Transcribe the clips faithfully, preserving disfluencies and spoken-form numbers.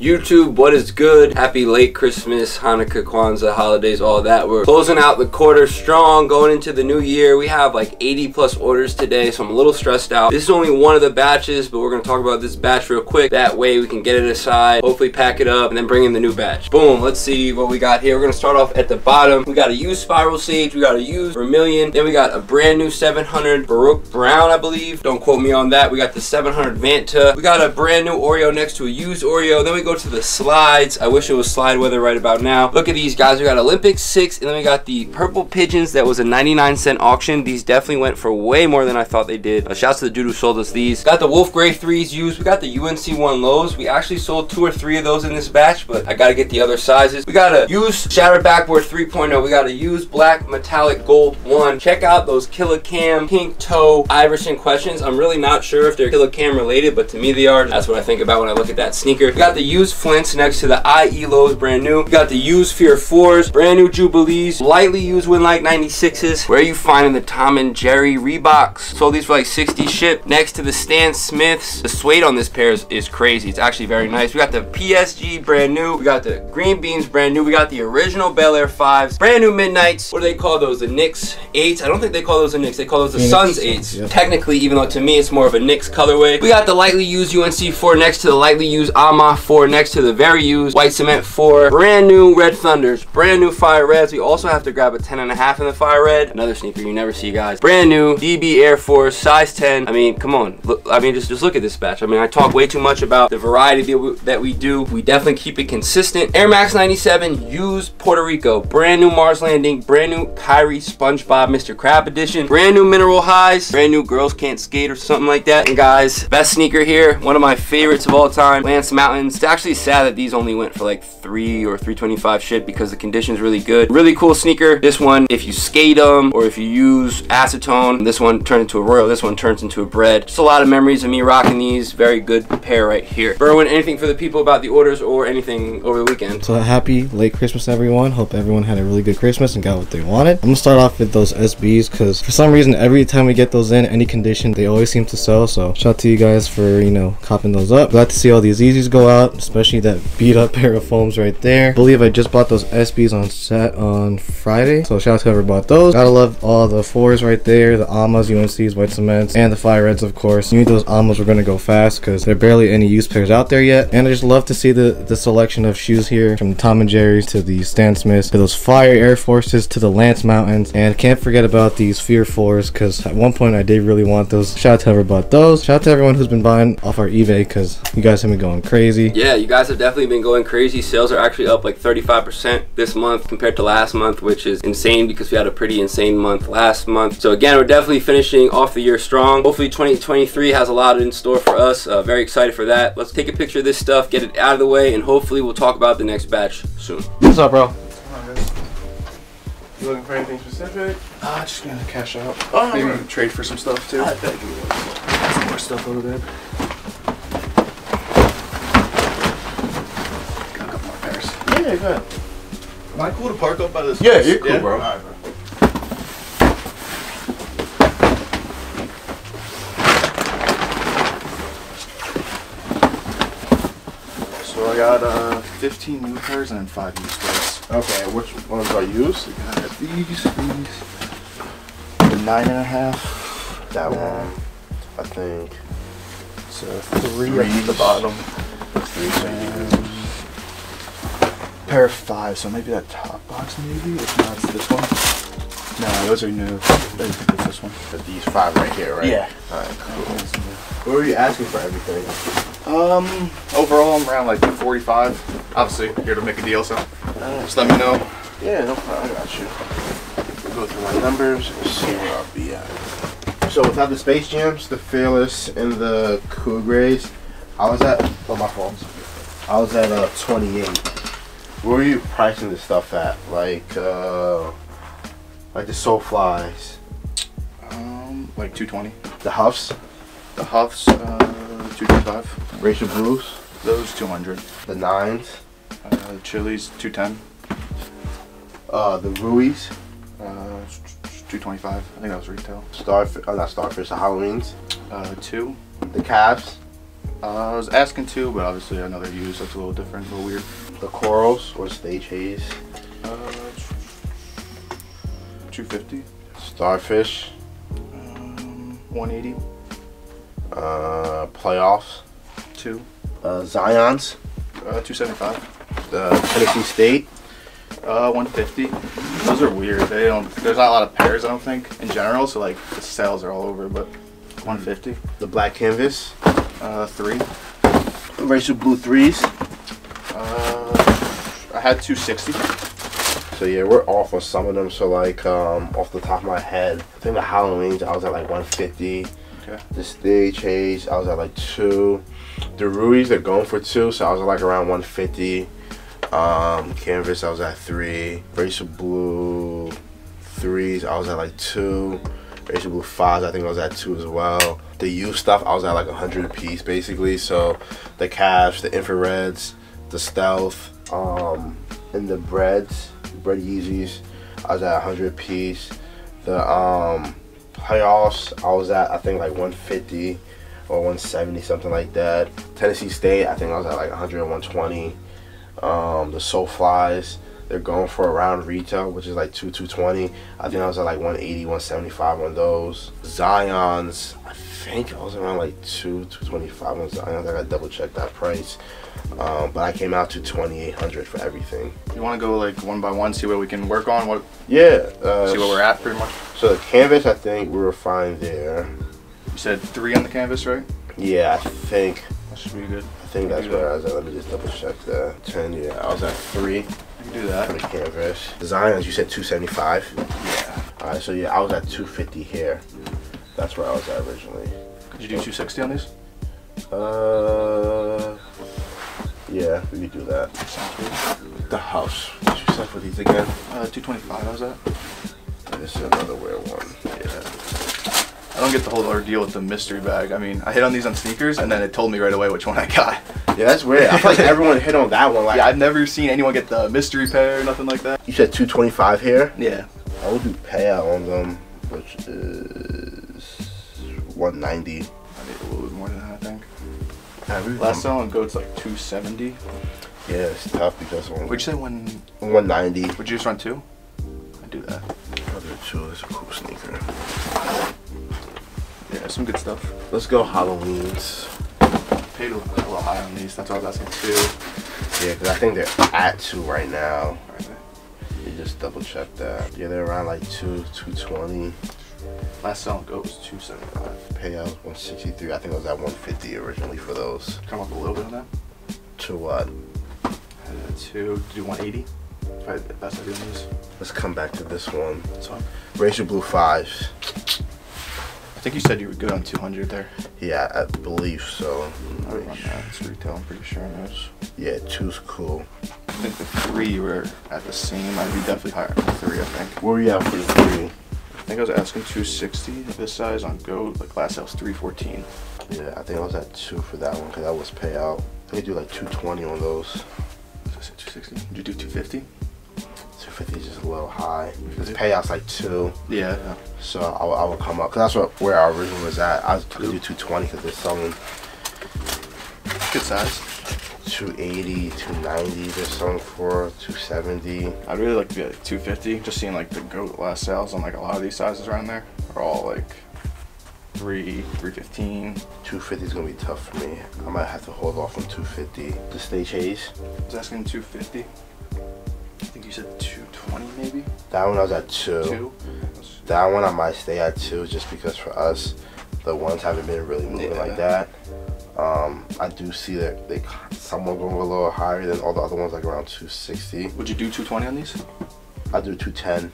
YouTube, what is good? Happy late Christmas, Hanukkah, Kwanzaa, holidays, all that. We're closing out the quarter strong, going into the new year. We have like eighty plus orders today, so I'm a little stressed out. This is only one of the batches, but we're gonna talk about this batch real quick. That way we can get it aside, hopefully pack it up, and then bring in the new batch. Boom, let's see what we got here. We're gonna start off at the bottom. We got a used spiral sage, we got a used vermilion, then we got a brand new seven hundred Baruch Brown, I believe. Don't quote me on that. We got the seven hundred Vanta. We got a brand new Oreo next to a used Oreo. Then we go to the slides. I wish it was slide weather right about now. Look at these guys. We got Olympic six, and then we got the purple pigeons. That was a ninety-nine cent auction. These definitely went for way more than I thought they did. A shout out to the dude who sold us these. Got the Wolf Gray threes used. We got the U N C one lows. We actually sold two or three of those in this batch, but I gotta get the other sizes. We got a used shattered backboard three point oh. We got a used black metallic gold one. Check out those Killer Cam pink toe Iverson questions. I'm really not sure if they're Killer Cam related, but to me they are. That's what I think about when I look at that sneaker. We got the used Flints next to the I E lows, brand new. We got the used Fear fours, brand new Jubilees, lightly used Winlike ninety-sixes. Where are you finding the Tom and Jerry Reeboks? Sold these for like sixty shipped. Next to the Stan Smiths. The suede on this pair is, is crazy. It's actually very nice. We got the P S G, brand new. We got the Green Beans, brand new. We got the original Bel Air fives, brand new Midnights. What do they call those? The Knicks eights? I don't think they call those the Knicks. They call those the Knicks. Suns eights. Yep. Technically, even though to me it's more of a Knicks colorway. We got the lightly used U N C four next to the lightly used A M A four. Next to the very used white cement four, brand new red thunders, brand new fire reds. We also have to grab a ten and a half in the fire red, another sneaker you never see, guys. Brand new D B Air Force size ten. I mean, come on, look, I mean, just just look at this batch. I mean, I talk way too much about the variety that we do. We definitely keep it consistent. Air Max ninety-seven used Puerto Rico, brand new Mars Landing, brand new Kyrie SpongeBob Mister Crab edition, brand new Mineral Highs, brand new Girls Can't Skate or something like that. And guys, best sneaker here, one of my favorites of all time, Lance Mountains. It's actually sad that these only went for like three or three twenty-five shit because the condition's really good. Really cool sneaker. This one, if you skate them or if you use acetone, this one turned into a royal, this one turns into a bread. Just a lot of memories of me rocking these. Very good pair right here. Berwin, anything for the people about the orders or anything over the weekend? So happy late Christmas, everyone. Hope everyone had a really good Christmas and got what they wanted. I'm gonna start off with those S Bs because for some reason every time we get those in any condition they always seem to sell. So shout out to you guys for, you know, copping those up. Glad to see all these Yeezys go out, especially that beat up pair of foams right there. I believe I just bought those S Bs on set on Friday, so shout out to whoever bought those. Gotta love all the fours right there, the A M As, U N Cs, white cements, and the fire reds, of course. You knew those A M As were gonna go fast because there are barely any used pairs out there yet. And I just love to see the the selection of shoes here, from the Tom and Jerry's to the Stan Smiths to those fire Air Forces to the Lance Mountains. And can't forget about these Fear fours because at one point I did really want those. Shout out to whoever bought those. Shout out to everyone who's been buying off our eBay because you guys have been going crazy. Yeah, you guys have definitely been going crazy. Sales are actually up like thirty-five percent this month compared to last month, which is insane because we had a pretty insane month last month. So again, we're definitely finishing off the year strong. Hopefully twenty twenty-three has a lot in store for us. Uh, very excited for that. Let's take a picture of this stuff, get it out of the way, and hopefully we'll talk about the next batch soon. What's up, bro? You looking for anything specific? Uh, just gonna cash out. Oh, maybe right. Trade for some stuff too. I bet you want some more stuff over there. Yeah, good. Am I cool to park up by this? Yeah, place? You're cool, yeah? Bro. All right, bro. So I got uh, fifteen new pairs and five used pairs. Okay, which ones I use? I got these, these, nine and a half. That one, I think. So three at the bottom. Three pairs. Pair of five, so maybe that top box, maybe. If not, it's this one. No, those are new. It's this one. But these five right here, right? Yeah. All right, cool. What were you asking for everything? Um, overall, I'm around like forty-five. Obviously, here to make a deal, so uh, just let me know. Yeah, no problem. I got you. We'll go through my numbers and see where I'll be at. So without the Space Jams, the Fearless, and the Cool Grays, I was at. Oh, my fault. I was at uh, twenty-eight. Where were you pricing this stuff at? Like, uh, like the Soulflies? Um, like two twenty. The Huffs? The Huffs, uh, two twenty-five. Rachel Blues? Those two hundred. The nines. Uh, the chilies, two ten. Uh, the Rui's. Uh, two twenty-five. I think that was retail. Starfish, oh, not starfish, the Halloweens. Uh, two. The calves. Uh, I was asking two, but obviously I know they're used. That's a little different, a little weird. The corals or stage haze. Uh, two fifty. Starfish. Um, one eighty. Uh, playoffs. Two. Uh, Zions. Uh, two seventy-five. Uh, Tennessee State. Uh, one fifty. Those are weird. They don't. There's not a lot of pairs, I don't think, in general. So like the sales are all over, but one fifty. The black canvas. Uh, three. Racial blue threes. Uh, I had two sixty. So yeah, we're off on some of them. So like, um, off the top of my head, I think the Halloweens I was at like one fifty. Okay. The stage haze I was at like two. The Rui's they're going for two, so I was at like around one fifty. Um, canvas I was at three. Racial blue threes I was at like two. Racial blue fives I think I was at two as well. The U stuff I was at like one hundred a piece basically. So the calves, the infrareds, the stealth, um, and the breads, bread Yeezys I was at one hundred a piece. The um, playoffs I was at I think like one fifty or one seventy, something like that. Tennessee State I think I was at like one hundred or one twenty. Um, the Soul Flies, they're going for around retail, which is like two two twenty. I think I was at like one eighty, one seventy-five on those. Zions, I think I was around like two twenty-five on Zions. I gotta double check that price. Um, but I came out to twenty-eight hundred for everything. You wanna go like one by one, see what we can work on? What? Yeah. Uh, see what we're at pretty much? So the canvas, I think we were fine there. You said three on the canvas, right? Yeah, I think. That should be good. I think that's where I was at. Let me just double check the ten, yeah. I was at three. Do that. For the canvas. The Zions, you said two seventy-five? Yeah. Alright, so yeah, I was at two fifty here. That's where I was at originally. Could you do two sixty on these? Uh, yeah, we could do that. The house. What you said for these again? Uh, two twenty-five, I was at. This is another weird one. Yeah. I don't get the whole ordeal with the mystery bag. I mean, I hit on these on sneakers, and then it told me right away which one I got. Yeah, that's weird. I feel like everyone hit on that one. Like, yeah, I've never seen anyone get the mystery pair or nothing like that. You said two twenty-five here? Yeah. I would do payout on them, which is one ninety. I need a little bit more than that, I think. I really Last time on Goat's like two seventy. Yeah, it's tough because on. Would you say one? one ninety. Would you just run two? I'd do that. I'll do two. It's a cool sneaker. Yeah, some good stuff. Let's go Halloweens. I paid a little high on these, that's why I was asking two. Yeah, because I think they're at two right now. Right. You just double check that. Yeah, they're around like two, two twenty. Last sell on Goat was two seventy-five. Payout was one sixty-three. I think I was at one fifty originally for those. Come up a little bit on that? To what? Uh, to do one eighty. Probably the best I do on these. Let's come back to this one. This one? Racial blue fives. I think you said you were good on two hundred there. Yeah, I believe so. I would run that. It's retail, I'm pretty sure it is. Yeah, two's cool. I think the three were at the same. I'd be definitely higher than three, I think. Where were you at for the three? I think I was asking two sixty. This size on Goat, like last sale's three fourteen. Yeah, I think I was at two for that one because that was payout. I think I do like two twenty on those. Did I say two sixty? Did you do two fifty? two fifty is just a little high. Because payout's like two. Yeah. yeah. So I, I would come up. Cause that's what, where our original was at. I was gonna do two twenty because they're selling. Good size. two eighty, two ninety. They're selling for two seventy. I'd really like to get like two fifty. Just seeing like the Goat last sales on like a lot of these sizes around there are all like three, three fifteen. two fifty is gonna be tough for me. I might have to hold off on two fifty. The stage haze. I was asking two fifty. I think you said two twenty maybe? That one I was at two. two? That one I might stay at two just because for us, the ones haven't been really moving yeah. like that. Um, I do see that they somewhat going a little higher than all the other ones, like around two sixty. Would you do two twenty on these? I'd do two ten.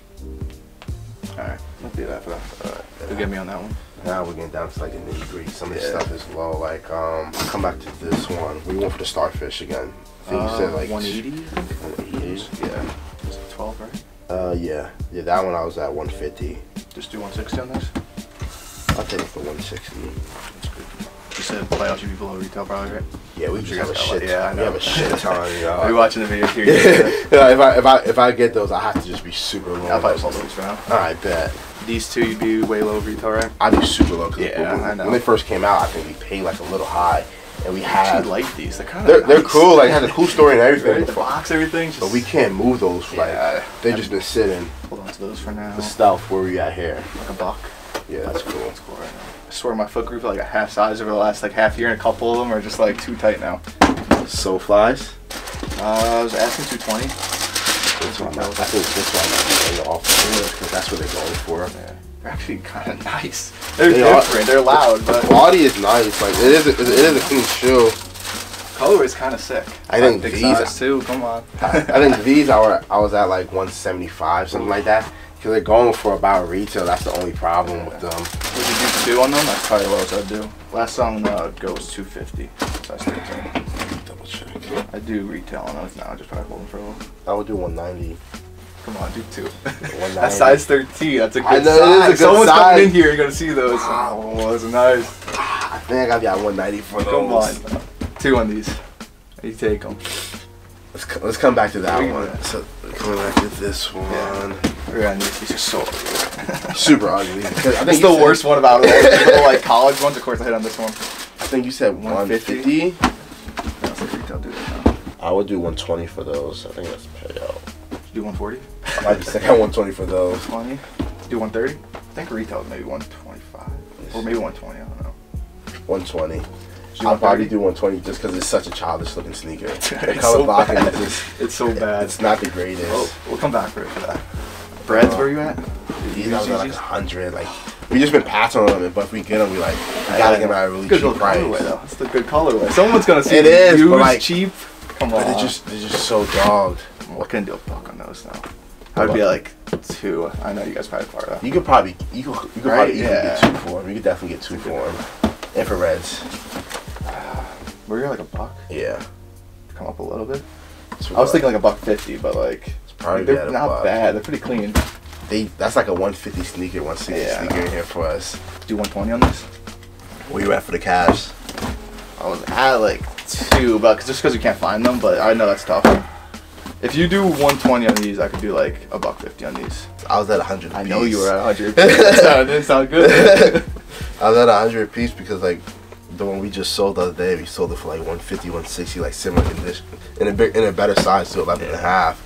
All right, I'll do that for that. All right, yeah. You'll get me on that one. Now we're getting down to like a nitty gritty. Some of yeah. this stuff is low. Like, um, I'll come back to this one. We went for the starfish again. I think uh, you said like one eighty. Yeah. Was it twelve, right? Uh, yeah. Yeah, that one I was at one fifty. Just do one sixty on this? I'll take it for one sixty. That's good. You said playoffs should be below retail, probably, right? Yeah, we just have a shit. Yeah, I know. We have a shit ton. I'll be watching the video here. Yeah, if I if I if I get those, I have to just be super low. I'll buy those next round. All right, bet. These two, you'd be way low retail, right? I'd be super low. Yeah, I know. When they first came out, I think we paid like a little high. And we have like these. They're kind of they're, nice. They're cool. Like had a cool story and everything. Right? The box, everything. Just but we can't move those. Like yeah, they just been sitting. Hold on to those for now. The stealth. Where we at here? Like a buck. Yeah, that's cool. That's cool right now. I swear my foot group like a half size over the last like half year, and a couple of them are just like too tight now. So flies. Uh, I was asking two twenty. That's what I'm at. I think this one I'm off because that's what they're going for. Yeah. They're actually kind of nice. They're they different. Are, they're loud. The, but the quality is nice. Like it is. A, it is a clean shoe. Color is kind of sick. I think like these size too. Come on. I, I think these. I were. I was at like one seventy-five, something like that. Because they're going for about retail. That's the only problem yeah. with them. Would you do two on them? That's probably what I'd do. Last on uh, Goat was two fifty. So I stayed double check. I do retail on those now. I just probably hold them for a little. I would do one ninety. Come on, do two. That's size thirteen. That's a good I know, size. It is a good Someone's size. Coming in here, you're gonna see those. Oh, those are nice. I think I gotta be at one ninety for those. Come on, two on these. You take them. Let's co let's come back to that one. That. So coming back to this one. Yeah. These are so ugly. Super ugly. I think it's the said, worst one about all the little, like college ones. Of course, I hit on this one. I think you said one fifty. That's like retail, dude. I would do one twenty for those. I think that's payout. Do one forty? I might be second one twenty for those. one twenty? Do one thirty? I think retail is maybe one twenty-five. Yes. Or maybe one twenty, I don't know. one twenty. Do I'll probably do one twenty just because it's such a childish looking sneaker. The color blocking is just. It's so bad. It's not the greatest. Oh, we'll come back for it for that. Breads, um, where you at? These are like one hundred. Like, we just been passing on them, but if we get them, we like, we gotta get them at a really good cheap price. Colorway, though. It's the good colorway. Someone's gonna see it is, but like, cheap. Come on. But they're just, they're just so dogged. What can I do a buck on those now? I'd be like two. I know you guys probably far though. You could probably you could, you could right? probably yeah. get two for them. You could definitely get two for them. Infrareds. Uh, were you like a buck? Yeah. Come up a little bit. I was thinking like a buck fifty, but like it's probably they're not buck. bad. They're pretty clean. They that's like a one fifty sneaker, one sixty yeah, sneaker in here for us. Do one twenty on this? Where you at for the Cavs? I was at like two, but just because we can't find them. But I know that's tough. If you do one twenty on these, I could do like a buck fifty on these. I was at one hundred. I piece. know you were at one hundred. That didn't sound good. I was at one hundred piece because like the one we just sold the other day, we sold it for like one fifty, one sixty, like similar condition, in a big, in a better size to eleven yeah. and a half.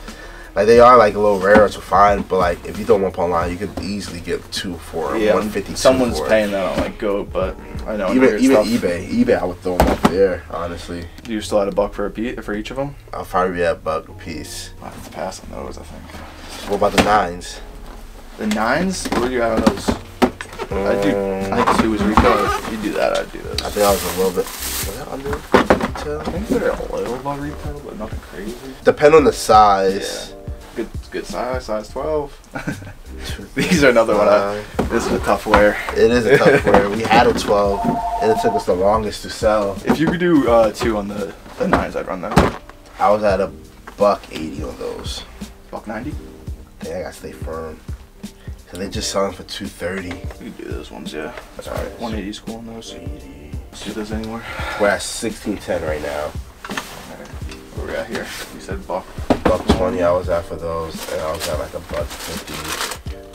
Like they are like a little rarer to find, but like if you don't want them online, you could easily get two for yeah, one fifty. Someone's paying that on like Goat, but I know even, even eBay, eBay, I would throw them up there. Honestly, you still had a buck for a piece, for each of them. I'll probably be at a buck a piece. I have to pass on those, I think. What about the nines? The nines? Where do you have those? Um, I do. I think two is retail. If you do that, I'd do those. I think I was a little bit. Was that under retail? I think they're a little above retail, but nothing crazy. Depend on the size. Yeah. Good, good size. Size twelve. These are another one. I, this is a tough wear. It is a tough wear. We had a twelve, and it took us the longest to sell. If you could do uh, two on the, the nines, I'd run that. I was at a buck eighty on those. Buck ninety. I think I gotta stay firm. Cause they just selling for two thirty. You can do those ones, yeah. That's all right. One eighty school on those. eighty. See those anywhere? We're at sixteen ten right now. All right. What we got here? You said buck. Buck twenty. I was at for those, and I was at like a buck fifty.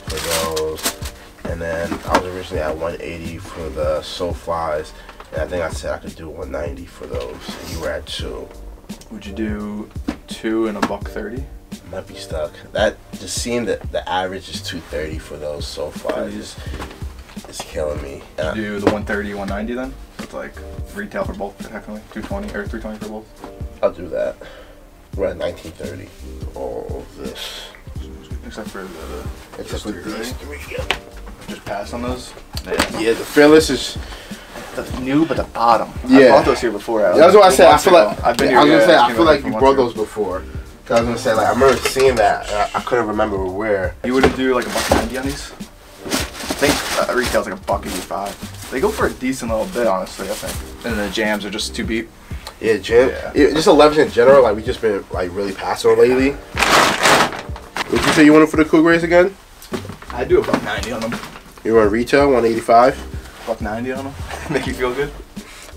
For those, and then I was originally at one eighty for the Soul Flies, and I think I said I could do one ninety for those, and you were at two. Would you do two and a buck thirty? Might be stuck. That just seeing that the average is two thirty for those Soul Flies is it's killing me. Yeah. Do the one thirty, one ninety then? It's like retail for both, technically two twenty or three twenty for both. I'll do that. We're at nineteen thirty. All of this. Except for the except with these three, yeah. Just pass on those. Yeah, yeah the Fearless is the new, but the bottom. Yeah, I bought those here before. I yeah, that's what I said. I feel ago. like I've been. Here, I was gonna yeah, say I, I feel like you brought those before. Cause I was gonna say like I remember seeing that. I, I couldn't remember where. You would do like a buck ninety on these. I think uh, retail's like a buck eighty-five. They go for a decent little bit, honestly. I think. And the jams are just too deep. Yeah, jam. Yeah. It, just elevens in general. Like we just been like really passing on lately. Yeah. Would you say you want it for the Cool Grays again? I do a buck ninety on them. You want retail one eighty-five? Buck ninety on them. Make you feel good?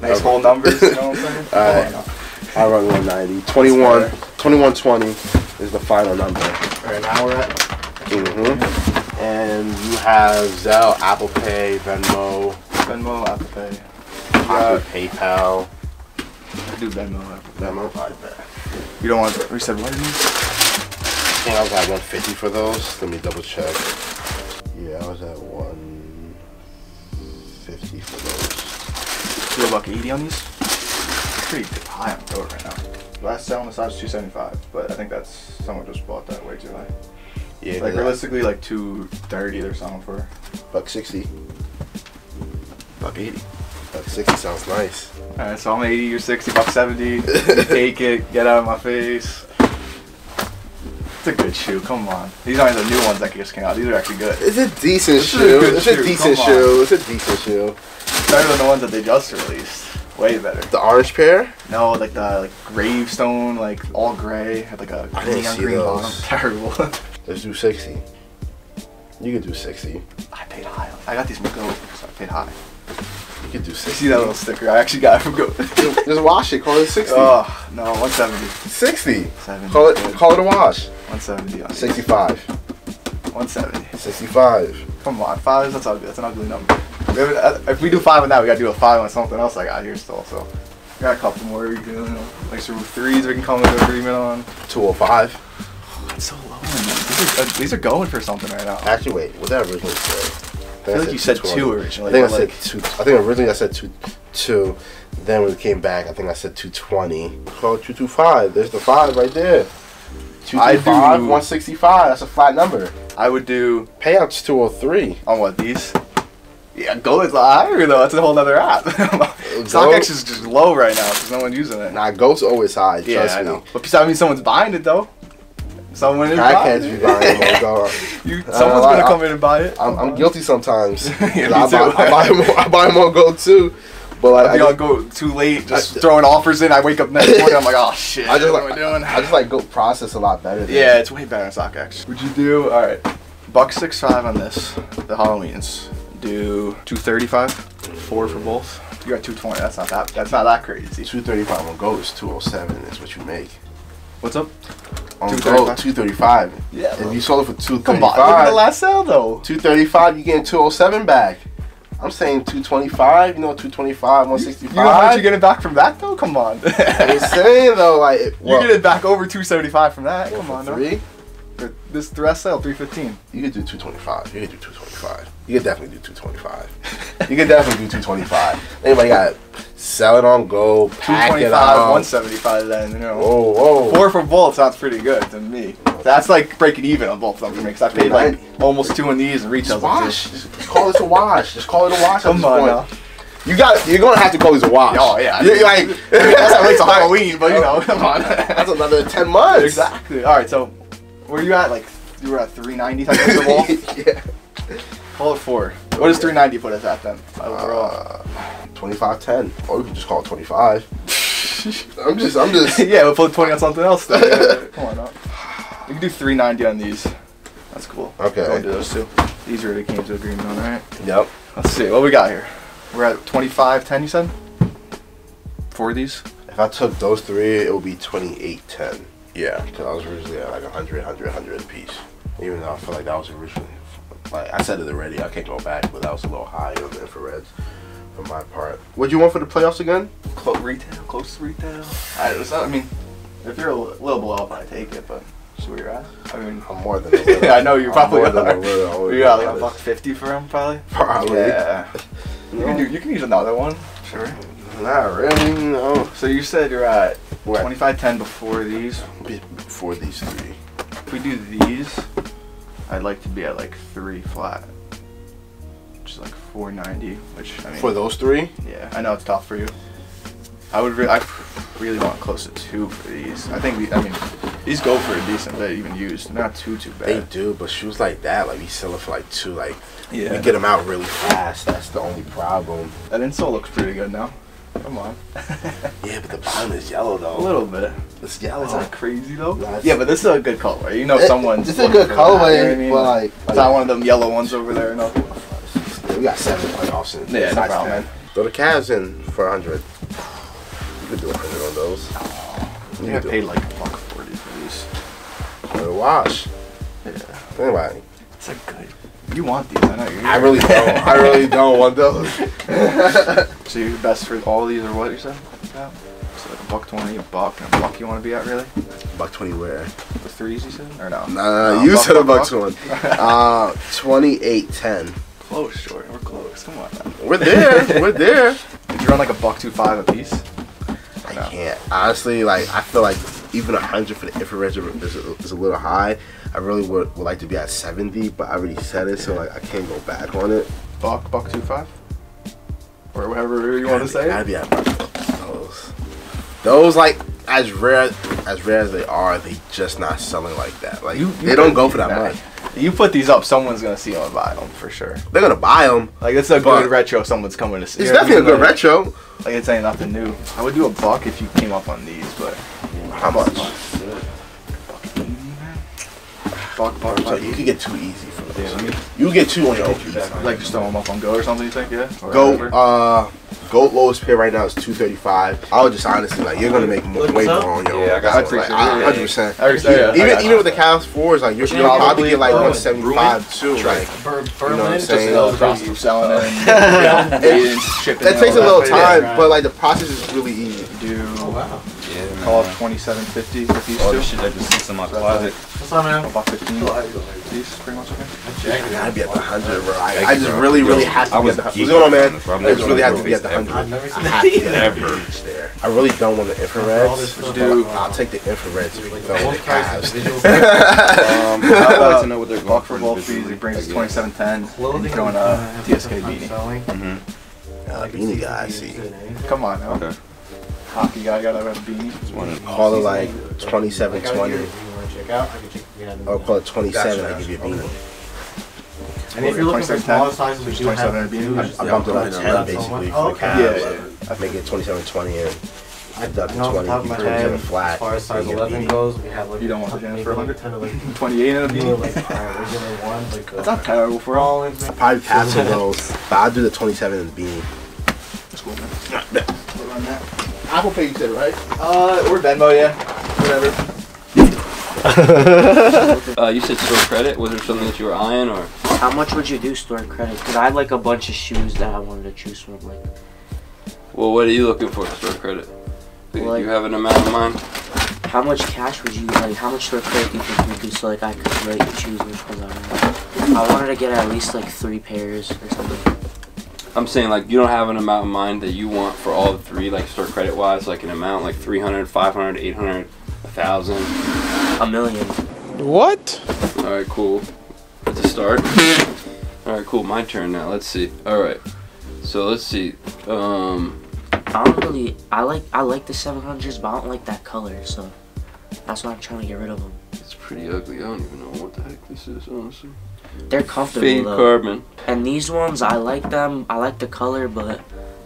Nice whole numbers, you know what I'm saying? Alright. Oh, I run one ninety. twenty-one twenty is the final number. Right now we're at? Mm-hmm. And you have Zelle, Apple Pay, Venmo. Venmo, Apple Pay. You got PayPal. I do Venmo, Apple Pay. Venmo, Apple Pay. You don't want to, we said what? I think I was at one fifty for those. Let me double check. Yeah, I was at one fifty for those. You're lucky. eighty on these? Pretty high on the road right now. Last sale on the side was two seventy-five, but I think that's someone just bought that way too high. Yeah, like realistically, like two thirty they're selling for. Buck sixty. Buck eighty. Buck sixty sounds nice. All right, so I'm eighty, you're sixty, buck seventy. Take it. Get out of my face. A good shoe, come on. These aren't the new ones that just came out. These are actually good. It's a decent this shoe. A it's a shoe. decent come shoe. On. It's a decent shoe. Better than the ones that they just released. Way better. The orange pair? No, like the like gravestone, like all gray, had like a neon green those. bottom. Terrible. Let's do sixty. You could do sixty. I paid high. I got these from Goat, so I paid high. You could do sixty. You see that little sticker? I actually got it from Goat. Just wash it. Call it sixty. Oh no, one seventy. sixty. seventy. Call it. Call it a wash. one seventy on sixty-five. one seventy. sixty-five. Come on, fives, that's ugly. That's an ugly number. If we do five on that, we gotta do a five on something else I got here still. So we got a couple more. We can, you know, like some threes we can come with an agreement on. two oh five. Oh, that's so low. Man. These, are, these are going for something right now. Actually, wait. What did I originally say? I, I feel I like you said two originally. I think I like said two. I think originally I said two. two. Then when it came back, I think I said two twenty. Call two twenty-five. There's the five right there. I do one sixty-five. That's a flat number. I would do payouts two oh three on what these. Yeah, Goat is a lot higher though. That's a whole other app. StockX is just low right now because no one's using it. Nah, Goat's always high. Yeah, trust I know. Me. But besides, I mean, someone's buying it though. Someone is buying it. Buying you, someone's uh, like, gonna come I'm, in and buy it. I'm, I'm guilty sometimes. yeah, I, buy, I buy more. I buy more Goat too. But like, I just, go too late, just I, throwing offers in. I wake up next morning, I'm like, oh shit. I just what like, am I doing? I just like go process a lot better. Than yeah, it. it's way better than StockX. Would you do all right? Buck six five on this, the Halloweens. Do two thirty five, four for both. You got two twenty. That's not that. That's not that crazy. Two thirty five on Goat is two oh seven. Is what you make. What's up? On Goat, two thirty five. Yeah. If you sold it for two thirty five. Come on, look at the last sale though. Two thirty five. You getting two oh seven back. I'm saying two twenty-five, you know, two twenty-five, one sixty-five. You know how much you get it back from that, though? Come on. I'm saying, though, like... You well, get it back over two seventy-five from that. Come on, three? Though. This the rest sale, three fifteen. You could do two twenty-five. You could do two twenty-five. You could definitely do two twenty-five. you could definitely do two twenty-five. Anybody got it? Sell it on Go, pack it on. one seventy-five then, you know. Whoa, whoa. Four for both sounds pretty good to me. That's like breaking even on both of them because I paid like almost two on these and retail. Just wash. Just call it a wash. Just call it a wash. Come on now. You got, you're going to have to call these a wash. Oh, yeah. You're like, that's how it's Halloween, but you know, come on. That's another ten months. Exactly. All right, so where you at? Like, you were at three ninety type of the wall? Yeah. Call it four. What does three ninety put us at then? Overall. twenty-five ten. Or we can just call it twenty-five. I'm just, I'm just. Yeah, we'll put twenty on something else then. Yeah, come on up. We can do three ninety on these. That's cool. Okay. We'll do those two. These really came to agreement on, right? Yep. Let's see what we got here. We're at twenty-five ten, you said? Four of these? If I took those three, it would be twenty-eight ten. Yeah. Because I was originally at like one hundred, one hundred, one hundred a piece. Even though I feel like that was originally. Like I said it already, I can't go back, but that was a little high on the infrareds for my part. What do you want for the playoffs again? Close retail, close to retail. I, not, I mean, if you're a little below up, I take it, but see where you're at. I mean, I'm more than a little. I know you probably more than a little. You got like a buck fifty for him, probably. Probably. Yeah. you, can do, you can use another one. Sure. Not really. No. So you said you're at twenty-five ten before these. Before these three. If we do these. I'd like to be at like three flat, which is like four ninety. Which I mean, for those three, yeah, I know it's tough for you. I would really, I really want close to two for these. I think we, I mean, these go for a decent bit, even used. They're not too too bad. They do, but shoes like that, like we sell it for like two, like yeah, we get them out really fast. That's the only problem. That insole looks pretty good now. Come on. Yeah, but the bottom is yellow though. A little bit. It's yellow. It's not crazy though. That's yeah, but this is a good color. You know, it, someone's. This is a good colorway. I mean, like, it's like, not one of them yellow ones over there. No. Yeah, we got seven playoffs in. Yeah, no problem, man. Throw the calves in for a hundred. You could do a hundred on those. You I think I paid it. like a buck forty for these. They're wash. Yeah. Anyway. It's a good. You want these, I know you I really don't. I really don't want those. So your best for all of these are what you said? Yeah. So like a buck twenty, a buck, and a buck you want to be at really? Buck twenty where? The threes you said? Or no? No, no, no. You buck, said a buck, buck, buck twenty. uh, twenty-eight ten. Close, Jordan. We're close. Come on, man. We're there. We're there. Did you run like a buck two five a piece? I no? can't. Honestly, like I feel like even a hundred for the infrared is a, is a little high. I really would, would like to be at seventy, but I already said it, so like I can't go back on it. Buck, buck two five, or whatever you want to say. I'd be at those. Those like as rare as rare as they are, they just not selling like that. Like you, you they don't go for that much. You put these up, someone's gonna see them and buy them for sure. They're gonna buy them. Like it's a good retro. Someone's coming to see. It's definitely a good like, retro. Like it's ain't nothing new. I would do a buck if you came up on these, but how much? Buck, buck, buck. You could get two easy for those. Yeah, I mean, you get two on your own. Like just throw them up on Go or something. You think? Yeah. Or Goat. Whatever. Uh, Goat lowest pay right now is two thirty-five. I would just honestly like you're gonna make more, way more on your yeah, own. I got so, like, yeah, hundred percent. Yeah, even even with the Cavs fours, like you're gonna probably get like one seventy-five too. Like Berlin, you know what I'm saying? Just selling it. That takes a little time, but like the process is really easy. Dude. Oh wow. Yeah, call up twenty-seven fifty for these oh, two. Oh shit, I just sent them out the closet. What's up, man? About fifteen. These pretty much okay. I'd be at the hundred, bro. I, I just really, really have to be at the hundred. What's going on, man? I just really have to be at the hundred. I've never seen that ever. There. I really don't want the infrareds. Dude, I'll take the infrareds. If we can go with the calves. um, I'd like to know what they're going for. Bulk fees. He brings us twenty-seven ten. Clothing on a T S K beanie. Mm-hmm. Uh, beanie guy, I see. Come on, now. Okay. Hockey guy got a beanie. Call it like twenty-seven twenty. Or call it twenty-seven. I give you a beanie. And if you're looking for smaller sizes, we do have a beanie. I bumped it up ten basically for the Cavs. Yeah, I make it twenty-seven twenty and I ducked the twenty. You turn it flat. As far as size eleven goes, we have like you don't want to for one hundred, twenty-eight and a beanie. That's not terrible for all. I probably pass on those, but I'll do the twenty-seven and the beanie. That's cool, man. What about that? Apple Pay, you said, right? Uh, or Venmo, yeah, whatever. uh, you said store credit. Was there something that you were eyeing, or how much would you do store credit? Cause I had like a bunch of shoes that I wanted to choose from. Like, well, what are you looking for store credit? Do like, you have an amount in mind? How much cash would you like? How much store credit do you think you do so like I could really choose which ones I want? I wanted to get at least like three pairs or something. I'm saying like you don't have an amount in mind that you want for all three, like store credit wise, like an amount like three hundred, five hundred, eight hundred, a thousand. A million. What? Alright, cool. That's a start. Alright, cool. My turn now. Let's see. Alright. So let's see. Um I don't really I like I like the seven hundreds, but I don't like that color, so that's why I'm trying to get rid of them. It's pretty ugly. I don't even know what the heck this is, honestly. They're comfortable. Fade though. Carbon. And these ones I like them. I like the color, but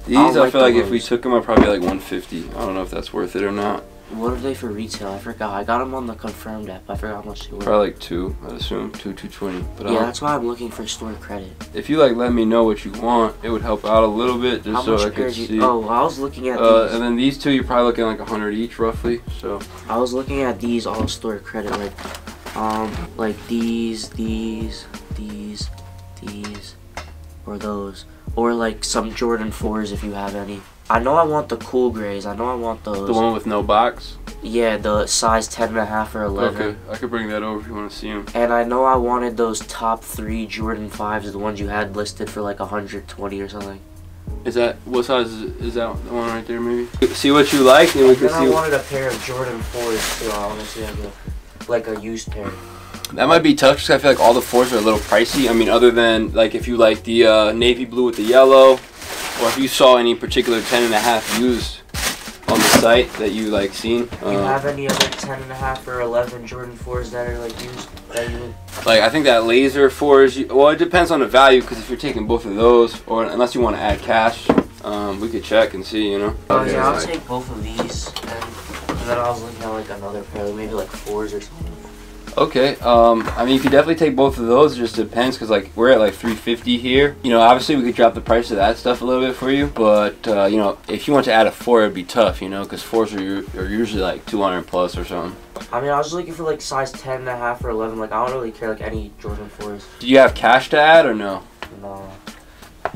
these I, I like feel like ones. If we took them I'd probably like one fifty. I don't know if that's worth it or not. What are they for retail? I forgot. I got them on the confirmed app. I forgot how much they were. Probably like two, I assume. Two, two twenty. But yeah, I'll, that's why I'm looking for store credit. If you like let me know what you want, it would help out a little bit just how so much I could you, see. Oh, I was looking at uh, these. And then these two, you're probably looking at like a hundred each roughly. So I was looking at these all store credit. Like, um, like these, these, these, these, or those. Or like some Jordan fours if you have any. I know I want the cool grays. I know I want those. The one with no box? Yeah, the size ten and a half or eleven. Okay, I could bring that over if you want to see them. And I know I wanted those top three Jordan fives, the ones you had listed for like one hundred twenty or something. Is that, what size is, is that the one right there maybe? See what you like and we can see. I wanted a pair of Jordan fours too, I want to see like a used pair. That might be tough because I feel like all the fours are a little pricey. I mean, other than like if you like the uh, navy blue with the yellow, or if you saw any particular ten and a half used on the site that you like seen. Do you um, have any other ten and a half or eleven Jordan fours that are like used? That you like I think that laser fours. Well, it depends on the value because if you're taking both of those, or unless you want to add cash, um, we could check and see. You know. Oh okay, yeah, I'll like, take both of these, and, and then I was looking at like another pair, maybe like fours or something. Okay, um, I mean, you could definitely take both of those. It just depends, because like we're at like three fifty here. You know, obviously we could drop the price of that stuff a little bit for you, but uh, you know, if you want to add a four, it'd be tough, you know, because fours are, are usually like two hundred plus or something. I mean, I was just looking for like size ten and a half or eleven. Like, I don't really care like any Jordan fours. Do you have cash to add or no? No.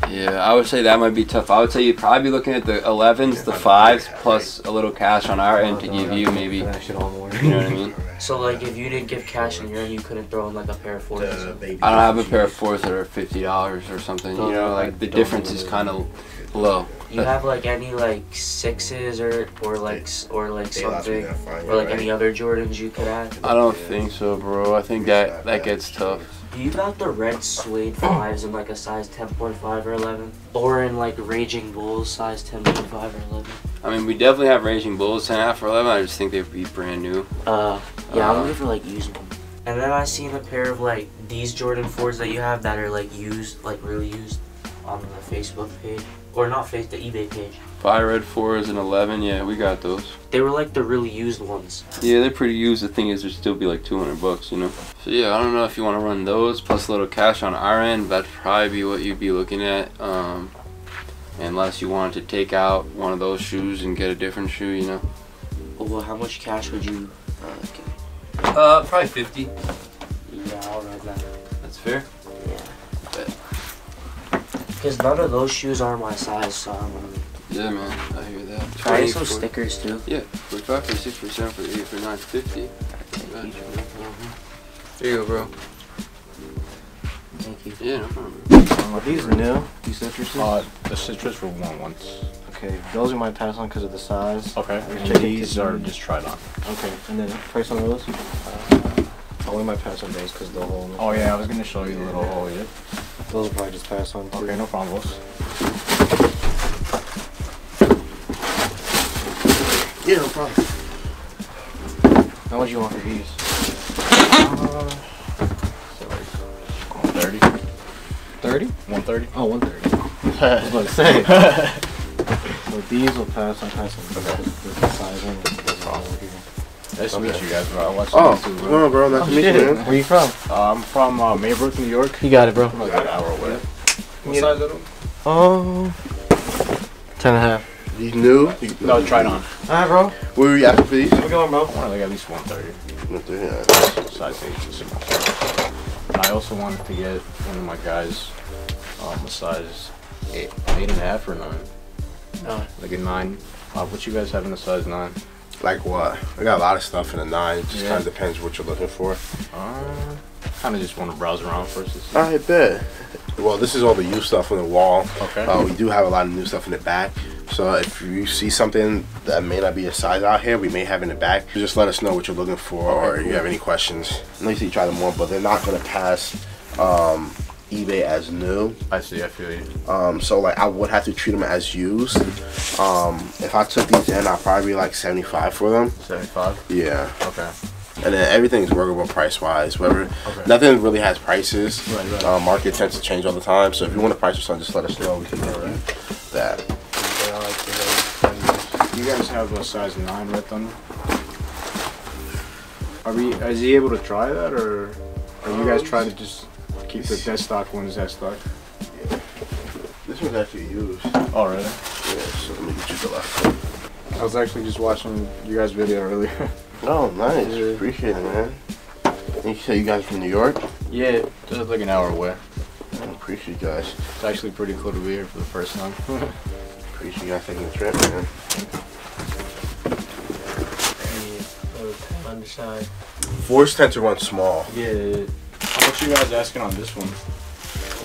Yeah, I would say that might be tough. I would say you'd probably be looking at the elevens, the fives, plus a little cash on our end to give you maybe. You know what I mean? So like, if you didn't give cash in your end, you couldn't throw in like a pair of fours. I don't have a pair of fours that are fifty dollars or something. You know, like the difference is kind of low. You have like any like sixes or or like or like something or like any other Jordans you could add? I don't think so, bro. I think that that gets tough. Do you got the red suede fives in like a size ten point five or eleven? Or in like Raging Bulls size ten point five or eleven? I mean, we definitely have Raging Bulls ten point five or eleven. I just think they'd be brand new. Uh, yeah, uh, I'm looking for like used ones. And then I seen a pair of like these Jordan fours that you have that are like used, like really used on the Facebook page. Or not Facebook, the eBay page. Buy red fours and eleven, yeah, we got those. They were like the really used ones. Yeah, they're pretty used. The thing is, they'd still be like two hundred bucks, you know? So yeah, I don't know if you want to run those, plus a little cash on our end. That'd probably be what you'd be looking at. Um, unless you wanted to take out one of those shoes and get a different shoe, you know? Well, how much cash would you... Uh, uh probably fifty. Yeah, I'll write that. That's fair? Yeah. Because none of those shoes are my size, so I'm gonna... Yeah, man, I hear that. Can I get some stickers, too? Yeah, for five, for six, for seven, for eight, for nine, fifty. Thank you. There you go, bro. Thank you. Yeah, no problem. Um, are these new? These citrus? Uh, the citrus were one once. Okay, those we might pass on because of the size. Okay, and these are just tried on. Okay, and then price on those? Uh, oh, we might pass on those because the hole. Oh, yeah, I was going to show you the little hole, yeah. Those will probably just pass on. Too. Okay, no problem. Yeah, no problem. How much do you want for these? Uh, thirty. Thirty? One thirty. Oh, one thirty. I was about to say. So these will pass on. Pass on. Okay. The size on. No problem. Nice to meet you guys, bro. I watched oh, you too, bro. bro. Nice oh, to meet shit. you, man. Where are you from? Uh, I'm from uh, Maybrook, New York. You got it, bro. I'm like an hour away. What size are them? Oh, ten and a half. These new? No, try it on. Alright, bro. Where are you at for these? Where we going, bro? I want to like at least one thirty. one thirty, yeah. Size eight. And I also wanted to get one of my guys um, a size eight, eight and a half or nine. No. Like a nine. Uh, what you guys have in a size nine? Like what? I got a lot of stuff in the nine. It just yeah. kind of depends what you're looking for. Uh, kind of just want to browse around first. I bet. Well, this is all the used stuff on the wall. Okay. Uh, we do have a lot of new stuff in the back. So if you see something that may not be a size out here, we may have in the back. Just let us know what you're looking for, okay, or cool. if you have any questions. At least you try them more, but they're not going to pass um, eBay as new. I see. I feel you. Um, so like I would have to treat them as used. Um, if I took these in, I'd probably be like seventy-five for them. seventy-five? Yeah. Okay. And then everything's workable price-wise. Whatever. Okay. Nothing really has prices. Right, right. Uh, market tends to change all the time. So if you want to price or something, just let us know. We can do that. You guys have a size nine with them. Are we? Is he able to try that, or are um, you guys trying to just keep the best stock ones as stock? Yeah. This one's actually used. Oh, really? Yeah, so let me get you the last one. I was actually just watching you guys' video earlier. Oh, nice. Yeah. Appreciate it, man. And you say you guys from New York? Yeah, just like an hour away. I appreciate you guys. It's actually pretty cool to be here for the first time. Appreciate you guys taking the trip, man. Underside. Fours tend to run small. Yeah. How much are you guys asking on this one?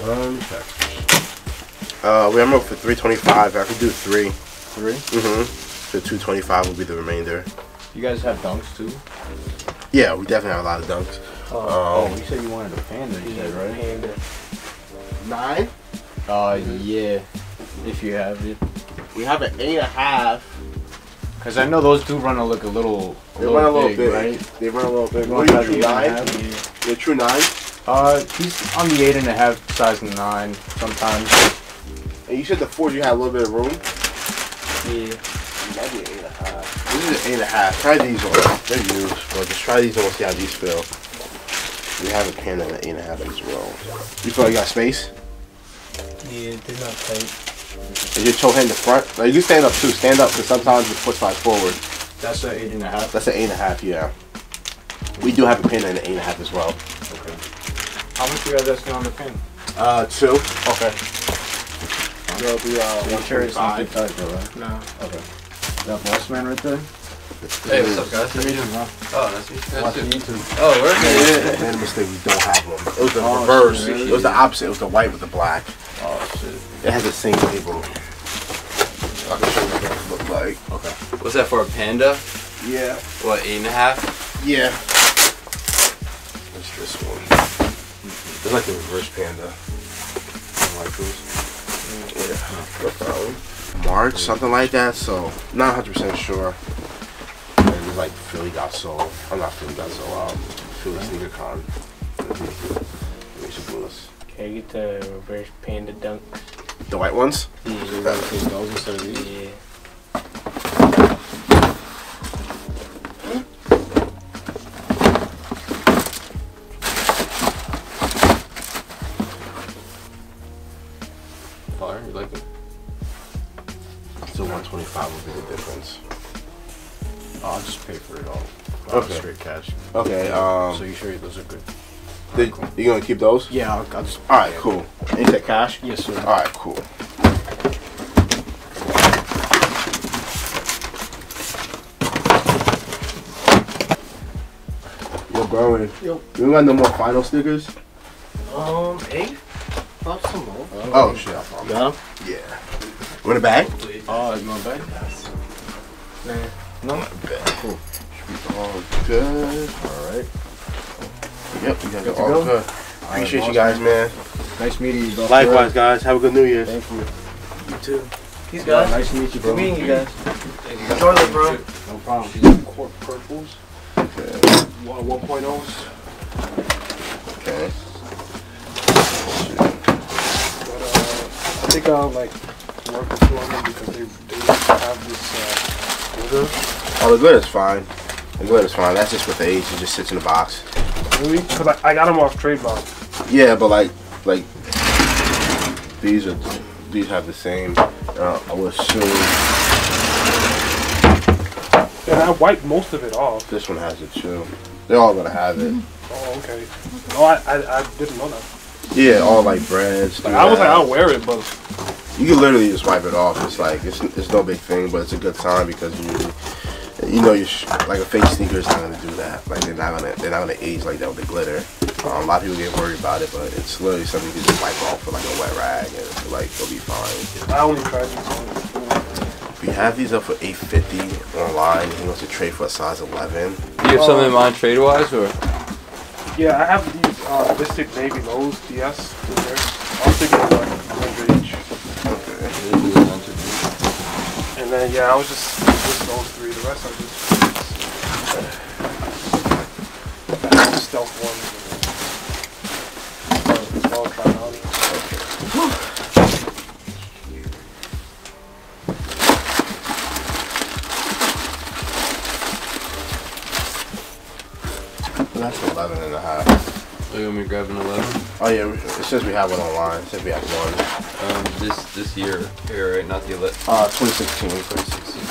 One second. Uh, we have up for three twenty-five. I could do three. Three? Mm-hmm. So two twenty-five will be the remainder. You guys have dunks too? Yeah, we definitely have a lot of dunks. Uh, um, oh, you said you wanted a panda, you said, right? Panda. Nine? Uh, yeah. If you have it. We have an eight and a half. Because I know those do run a look a little. They run a little big, right? They run a little big. What are you, true nine? You're true nine? Uh, he's on the eight and a half, size nine sometimes. And you said the fours you had a little bit of room? Yeah. That'd be an eight and a half. This is an eight and a half. Try these ones. They're used, bro. Just try these ones and see how these feel. We have a panda at eight and a half as well. You feel like you got space? Yeah, there's not tight. Is your toe head in the front? Like you stand up too. Stand up because sometimes you push side forward. That's an eight and a half. That's an eight and a half. Yeah. We do have a pin and an eight and a half as well. Okay. How much do you guys asking on the pin? Uh, two. Okay. Yo, the uh, one curious something tight, bro. No. Okay. That boss man right there. Hey, what's up, guys? Nice to meet you. Oh, nice to meet you. Nice to meet you. Oh, we're good. Yeah. Made a mistake. We don't have them. It was the oh, reverse. Shit. It was the opposite. It was the white with the black. Oh shit. It has the same label. I can show you what that looks like. Okay. What's that for a panda? Yeah. What, eight and a half? Yeah. It's this one. It's like the reverse panda. I like those. Yeah. No problem. March, something like that. So not one hundred percent sure. It's like Philly got sold. I'm not Philly got sold. Um, Philly right. Sneaker Con. Can I get the reverse panda dunk? The white ones? Yeah. Yeah. You like it? Still one twenty-five would be the difference. Oh, I'll just pay for it all. I'll okay. Straight cash. Okay. Um, so you sure those are good? They, right, cool. You gonna keep those? Yeah. I'll, I'll just. All right. Cool. Is that cash? Yes, sir. All right. Cool. Yo, Berwin. Yo. You got no more final stickers? Um, eight. Pop some more. Oh, oh shit, I found them. Yeah. Want a bag? Oh, you want a bag? Yes. Man. No. Not a bag. Cool. Should be all good. Alright. Yep, you guys are all go. Good. All appreciate right, you guys, man. Nice meeting you, bro. Likewise, guys. Have a good New Year's. Thank you. You too. Peace, guys. Yeah, nice to meet you, bro. Good meeting you guys. Enjoy it, bro. No problem. These are cork purples. Okay. one point ohs. Okay. I think I'll like work with them because they, they have this uh, glitter. Oh, the glitter's fine. The glitter's fine. That's just with the age. It just sits in the box. Really? Because I, I got them off Tradebot. Yeah, but like, like these are these have the same. Uh, I would assume. Yeah, I wiped most of it off. This one has it too. They're all gonna have it. Mm-hmm. Oh, okay. Oh, I, I I didn't know that. Yeah, all like breads. Like, I was like, I'll wear it, but you can literally just wipe it off. It's like it's it's no big thing, but it's a good time because you you know you like a fake sneaker is not gonna do that. Like they're not gonna they're not gonna age like that with the glitter. Um, a lot of people get worried about it, but it's literally something you can just wipe off with like a wet rag and like it'll be fine. I only tried these. We have these up for eight fifty online. He wants to trade for a size eleven. Do you have um, something in mind trade wise or? Yeah, I have these uh, Mystic Navy Lowe's D S in there. I'll stick it in like one hundred each. Okay. And then, yeah, I was just, just those three. The rest I just, I have stealth ones. I'll try it out. That's eleven and a half. Oh, you want me to grab an eleven? Oh, yeah. It says we have one online. It says we have one. Um, this this year, here, right? Not the eleven. Uh, twenty sixteen. twenty sixteen.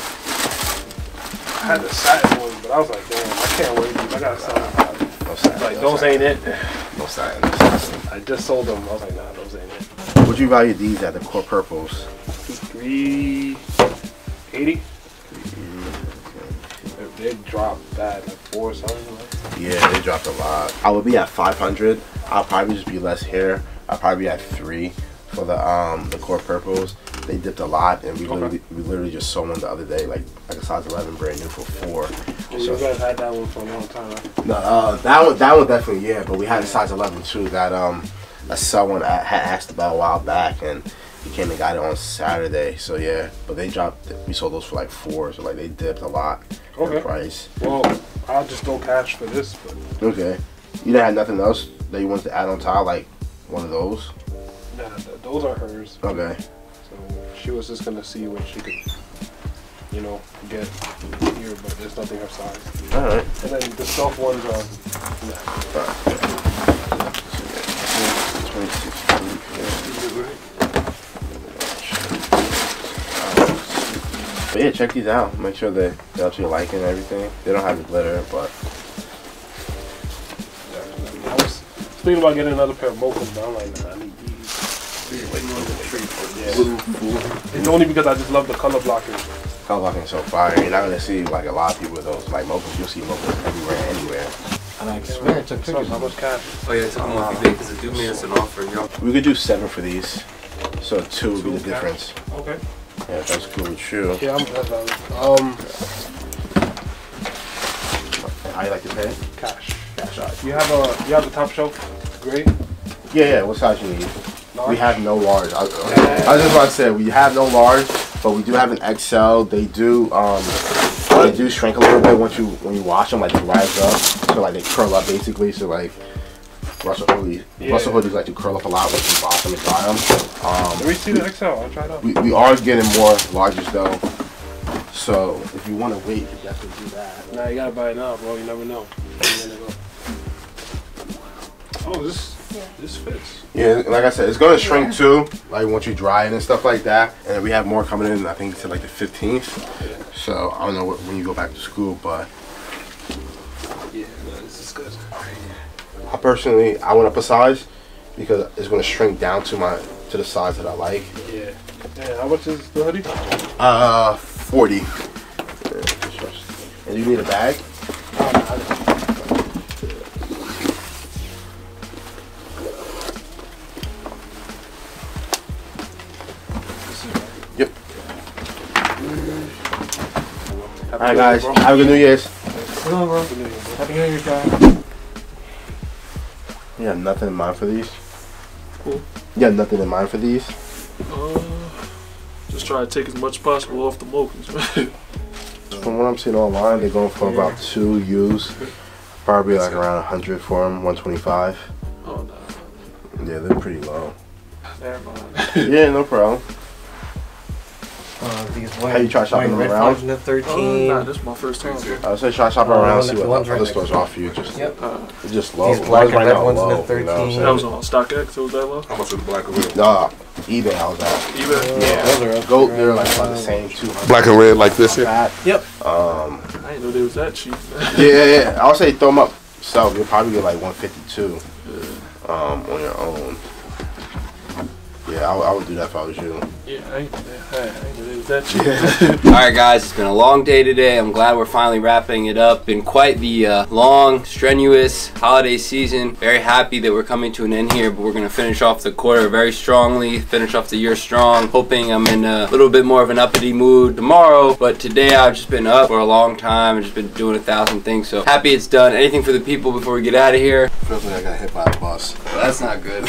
I had the size one, but I was like, damn, I can't wait. I got a size. No size. Like, those ain't it. No size. I just sold them. I was like, nah, those ain't it. What'd you value these at, the core purples? three eighty. They dropped that like four or something like that. Yeah, they dropped a lot. I would be at five hundred. I'll probably just be less here. I'll probably be at three for the um the core purples. They dipped a lot, and we okay. literally we literally just sold one the other day, like like a size eleven brand new for four. And so you guys had that one for a long time, right? No, uh, that one that one definitely yeah, but we had a size eleven too that um that someone I had asked about a while back and. He came and got it on Saturday, so yeah. But they dropped. We sold those for like four, so like they dipped a lot okay. in price. Well, I'll just go cash for this. But. Okay. You didn't have nothing else that you wanted to add on top, like one of those? Nah, those are hers. Okay. So she was just gonna see what she could, you know, get here, but there's nothing her size. All right. And then the self ones are. Nah. All right. But yeah, check these out. Make sure that they actually like it and everything. They don't have the glitter, but I was thinking about getting another pair of mochas, but I'm like, nah, I need these. You're waiting on the tree for this. It's only because I just love the color blocking. Color blocking is so fire. You're not gonna see like a lot of people with those like mochas. You'll see mochas everywhere, anywhere. And I swear I took pictures. How much cash? Oh yeah, I took them off eBay because the dude made us an offer, yo. We could do seven for these, so two would be the difference. Okay. Yeah, that's cool with you. Yeah, I'm glad that was. Um, how you like to pay? Cash. Cash, alright. You have a, you have the top shelf grade? Yeah, yeah, what size you need? Large? We have no large. I, yeah. I was just about to say, we have no large, but we do have an X L. They do, um, they do shrink a little bit once you, when you wash them, like they rise up. So like they curl up basically, so like, Russell hoodies. Yeah. Russell hoodies like to curl up a lot when you wash them and dry them. Um, Let me see the X L. I'll try it out. We, we are getting more larges though, so if you want to wait, you have to do that. Nah, you gotta buy it now, bro. You never know. You never know. Oh, this yeah. this fits. Yeah, like I said, it's gonna shrink yeah. too. Like once you dry it and stuff like that, and we have more coming in. I think to like the fifteenth. Yeah. So I don't know what, when you go back to school, but yeah, no, this is good. I personally, I went up a size because it's going to shrink down to my to the size that I like. Yeah. And how much is the hoodie? Uh, forty. And you need a bag? Um, I yep. All right, guys. Bro. Have a good New Year's. Hello, bro. Happy New Year, bro. Happy New Year, guys. You have nothing in mind for these? Cool. You have nothing in mind for these? Uh, just try to take as much as possible off the mochas. From what I'm seeing online, they're going for yeah. about two U's. Probably like around a hundred for them, one twenty-five. Oh, no. Yeah, they're pretty low. Never mind. Yeah, no problem. Uh, these white, How you try shopping them around? thirteen. Oh, nah, this is my first time here. I would say try shopping oh, around, see what other stores offer you. Just, yep. uh, just low. These black and red ones in the thirteen. You know that was on StockX, so was that low? How much was black and red? Nah, eBay, I was at. eBay? Uh, yeah. Those are up Goat, they're like about the same two. Black and red like this here? Yep. Um, I didn't know they was that cheap. yeah, yeah, yeah. I would say throw them up. So you'll probably get like one fifty-two yeah. um, on your own. Yeah, I, I would do that if I was you. Yeah, I ain't do that. All right, guys, it's been a long day today. I'm glad we're finally wrapping it up. Been quite the uh, long, strenuous holiday season. Very happy that we're coming to an end here, but we're going to finish off the quarter very strongly, finish off the year strong, hoping I'm in a little bit more of an uppity mood tomorrow. But today, I've just been up for a long time and just been doing a thousand things, so happy it's done. Anything for the people before we get out of here? Feels like I got hit by a bus. Well, that's not good.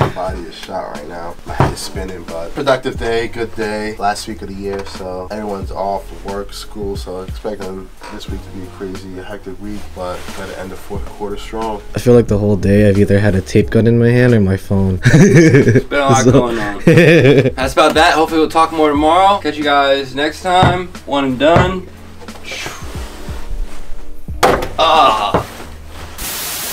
My body is shot right now. My head is spinning, but productive day, good day, last week of the year, so everyone's off work, school, so expecting this week to be crazy, a hectic week, but gotta end the fourth quarter strong. I feel like the whole day I've either had a tape gun in my hand or my phone. It's been a lot so. going on. That's about that. Hopefully we'll talk more tomorrow. Catch you guys next time. One and done. Ah.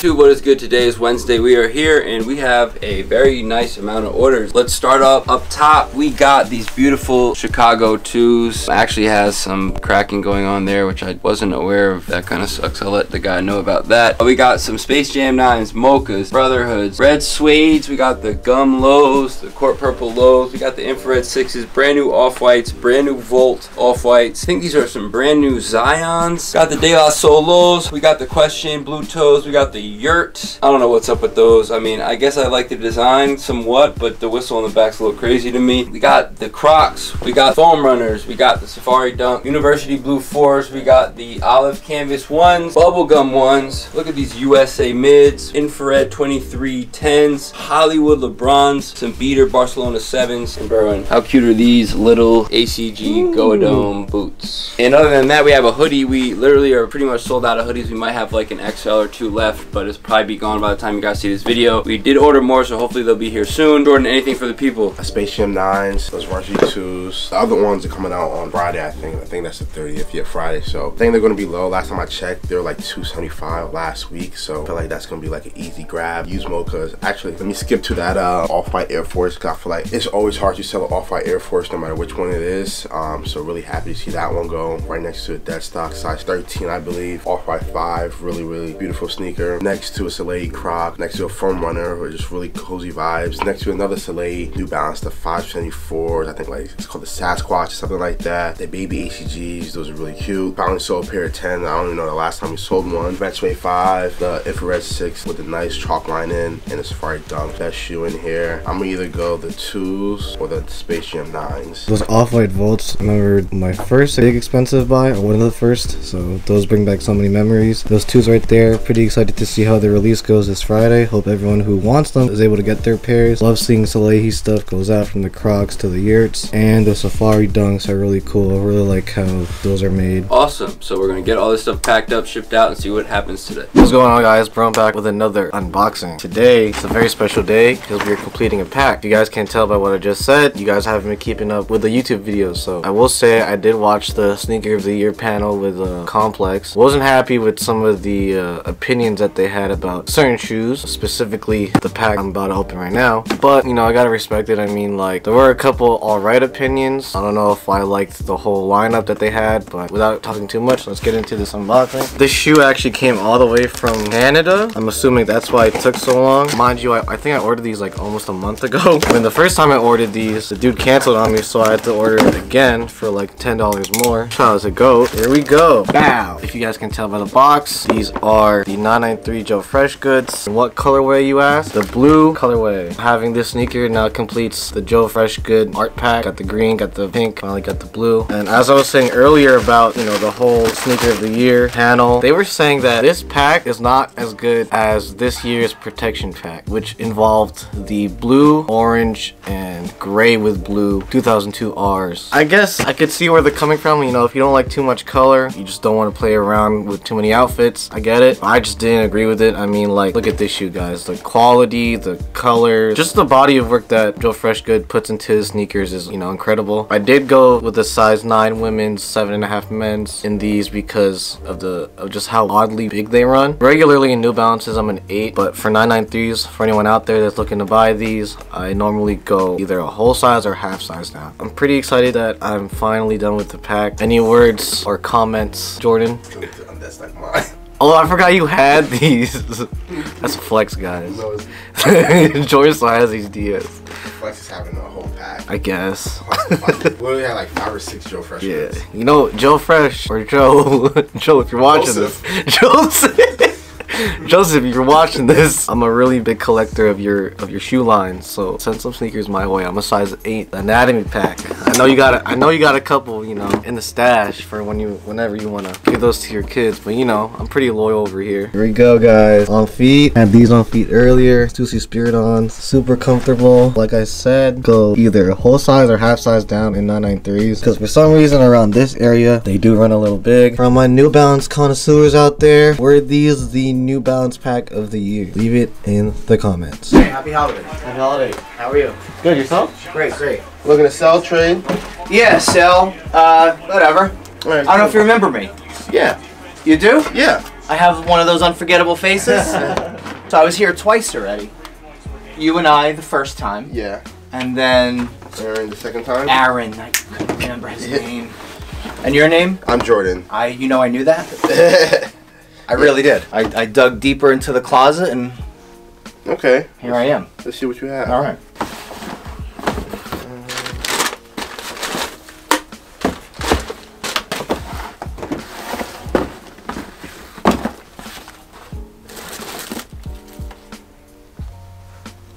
What is good? Today is Wednesday. We are here and we have a very nice amount of orders. Let's start up up top. We got these beautiful Chicago twos. Actually has some cracking going on there, which I wasn't aware of. That kind of sucks. I'll let the guy know about that. We got some Space Jam nines, mochas, brotherhoods, red suedes. We got the gum lows, the court purple lows. We got the infrared sixes, brand new off-whites, brand new Volt off-whites. I think these are some brand new Zions. Got the De La Solos. We got the Question blue toes. We got the Yurt. I don't know what's up with those. I mean, I guess I like the design somewhat, but the whistle on the back's a little crazy to me. We got the Crocs, we got foam runners, we got the Safari Dunk, University Blue Force, we got the olive canvas ones, bubblegum ones. Look at these U S A mids, infrared twenty-three tens, Hollywood LeBrons, some beater Barcelona sevens, and Berwyn. How cute are these little A C G Goadome boots? And other than that, we have a hoodie. We literally are pretty much sold out of hoodies. We might have like an X L or two left, but but it's probably be gone by the time you guys see this video. We did order more, so hopefully they'll be here soon. Jordan, anything for the people? A Space Jam nines, those Varsity twos. The other ones are coming out on Friday, I think. I think that's the thirtieth, yeah, Friday. So I think they're gonna be low. Last time I checked, they were like two seventy-five last week. So I feel like that's gonna be like an easy grab. Use Mochas. Actually, let me skip to that uh, Off-White Air Force. Cause I feel like it's always hard to sell an Off-White Air Force no matter which one it is. Um, so really happy to see that one go. Right next to a dead stock, size thirteen, I believe. Off-White five, really, really beautiful sneaker. Next to a Soleil Croc, next to a Foam Runner, which is really cozy vibes. Next to another Soleil New Balance, the five seventy-fours, I think like it's called the Sasquatch or something like that. The Baby A C Gs, those are really cute. Finally sold a pair of ten. I don't even know the last time we sold one. Vetchway five, the Infrared six with a nice chalk line in, and a Safari Dunk. That shoe in here, I'm gonna either go the twos or the Space Jam nines. Those Off-White Volts, I remember my first big expensive buy, or one of the first, so those bring back so many memories. Those twos right there, pretty excited to see how the release goes this Friday. Hope everyone who wants them is able to get their pairs. Love seeing Salehi stuff goes out, from the Crocs to the Yurts, and the Safari Dunks are really cool. I really like how those are made. Awesome, so we're gonna get all this stuff packed up, shipped out, and see what happens today. What's going on, guys? Bro, I'm back with another unboxing. Today, it's a very special day because we're completing a pack. If you guys can't tell by what I just said, you guys haven't been keeping up with the YouTube videos, so I will say I did watch the Sneaker of the Year panel with uh, Complex. Wasn't happy with some of the uh, opinions that they had about certain shoes, specifically the pack I'm about to open right now, but you know, I gotta respect it. I mean, like, there were a couple alright opinions. I don't know if I liked the whole lineup that they had, but without talking too much, let's get into this unboxing. This shoe actually came all the way from Canada. I'm assuming that's why it took so long. Mind you, I, I think I ordered these like almost a month ago. When the first time I ordered these, the dude canceled on me, so I had to order it again for like ten dollars more. Shout out to Goat. Here we go. Bow. If you guys can tell by the box, these are the nine ninety-three Joe Freshgoods. And what colorway, you ask? The blue colorway. Having this sneaker now completes the Joe Freshgood art pack. Got the green, got the pink, finally got the blue. And as I was saying earlier about, you know, the whole Sneaker of the Year panel, they were saying that this pack is not as good as this year's Protection pack, which involved the blue, orange, and gray with blue two thousand two R's. I guess I could see where they're coming from. You know, if you don't like too much color, you just don't want to play around with too many outfits, I get it. I just didn't agree with it. I mean, like, look at this shoe, guys. The quality, the color, just the body of work that Joe Freshgood puts into his sneakers is, you know, incredible. I did go with the size nine women's, seven and a half men's in these because of the of just how oddly big they run. Regularly in New Balances, I'm an eight, but for nine ninety-threes, for anyone out there that's looking to buy these, I normally go either a whole size or half size now. I'm pretty excited that I'm finally done with the pack. Any words or comments, Jordan? That's like mine. Oh, I forgot you had these. That's a flex, guys. No, Jordan still has these D S. Flex is having a whole pack, I guess. We literally had like five or six Joe Fresh. Yeah, ones. You know, Joe Fresh or Joe, Joe, if you're watching Joseph. this, Joseph. Joseph, if you're watching this, I'm a really big collector of your of your shoe line. So send some sneakers my way. I'm a size eight anatomy pack. I know you got a, I know you got a couple, you know, in the stash for when you whenever you wanna give those to your kids. But you know, I'm pretty loyal over here. Here we go, guys. On feet, I had these on feet earlier. Stussy Spirit on, super comfortable. Like I said, go either whole size or half size down in nine ninety-threes because for some reason around this area they do run a little big. From my New Balance connoisseurs out there, were these the new New Balance pack of the year? Leave it in the comments. Hey, happy holiday. Happy holiday. How are you? Good, yourself? Great, great. Looking to sell, trade? Yeah, sell, uh, whatever. Right, I don't cool. know if you remember me. Yeah. You do? Yeah. I have one of those unforgettable faces. So I was here twice already. You and I the first time. Yeah. And then Aaron the second time? Aaron, I couldn't remember his yeah. name. And your name? I'm Jordan. I, you know I knew that? I really did. I, I dug deeper into the closet and okay. Here let's, I am. Let's see what you have. All right.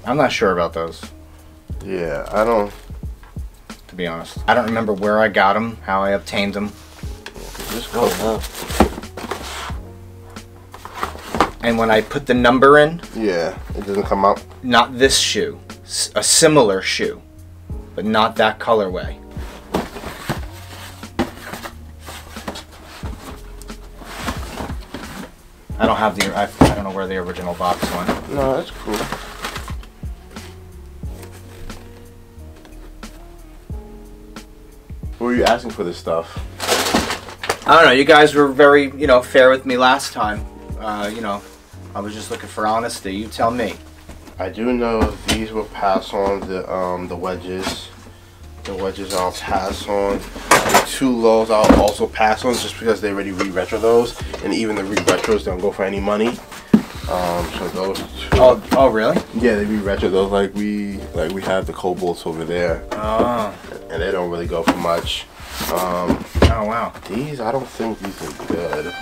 I'm not sure about those. Yeah, I don't. To be honest, I don't remember where I got them, how I obtained them. Just go up. And when I put the number in, yeah, it doesn't come up. Not this shoe, a similar shoe, but not that colorway. I don't have the, I, I don't know where the original box went. No, that's cool. What were you asking for this stuff? I don't know. You guys were very, you know, fair with me last time. Uh, you know, I was just looking for honesty. You tell me. I do know these will pass on the um, the wedges. The wedges I'll pass on. The two lows I'll also pass on just because they already re-retro those, and even the re-retros don't go for any money. Um, so those two, oh, oh, really? Yeah, they re-retro those. Like we like we have the Cobalts over there. Oh. And they don't really go for much. Um, oh wow. These, I don't think these are good.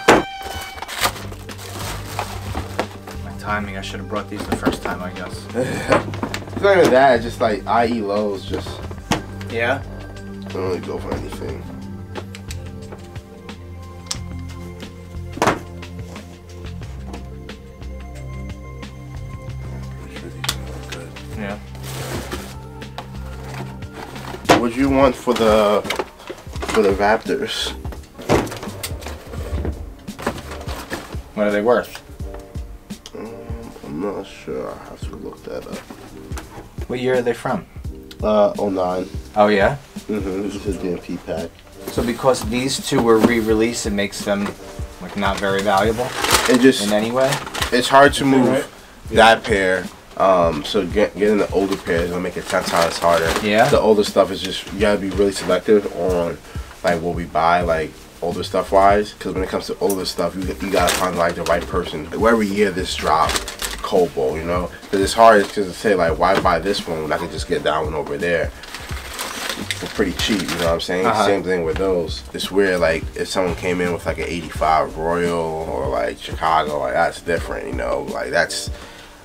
Timing. I should have brought these the first time, I guess. It's not even that, it's just like I E lows just. Yeah? I don't really go for anything. I'm pretty sure these are not good. Yeah. What do you want for the for the Raptors? What are they worth? I'm not sure. I have to look that up. What year are they from? Uh, oh nine. Oh yeah? Mm-hmm. This is a D M P pack. So because these two were re-released, it makes them like not very valuable. It just in any way. It's hard to move right? that yeah. pair. Um, so get, getting the older pair is gonna make it ten times harder. Yeah. The older stuff is just, you gotta be really selective on like what we buy, like older stuff wise. Because when it comes to older stuff, you you gotta find like the right person. Whatever year this dropped. Cobalt, you know, because it's hard to say like, why buy this one when I can just get that one over there for pretty cheap? You know what I'm saying? Uh-huh. Same thing with those. It's weird, like if someone came in with like an eighty-five Royal or like Chicago, like that's different, you know. Like that's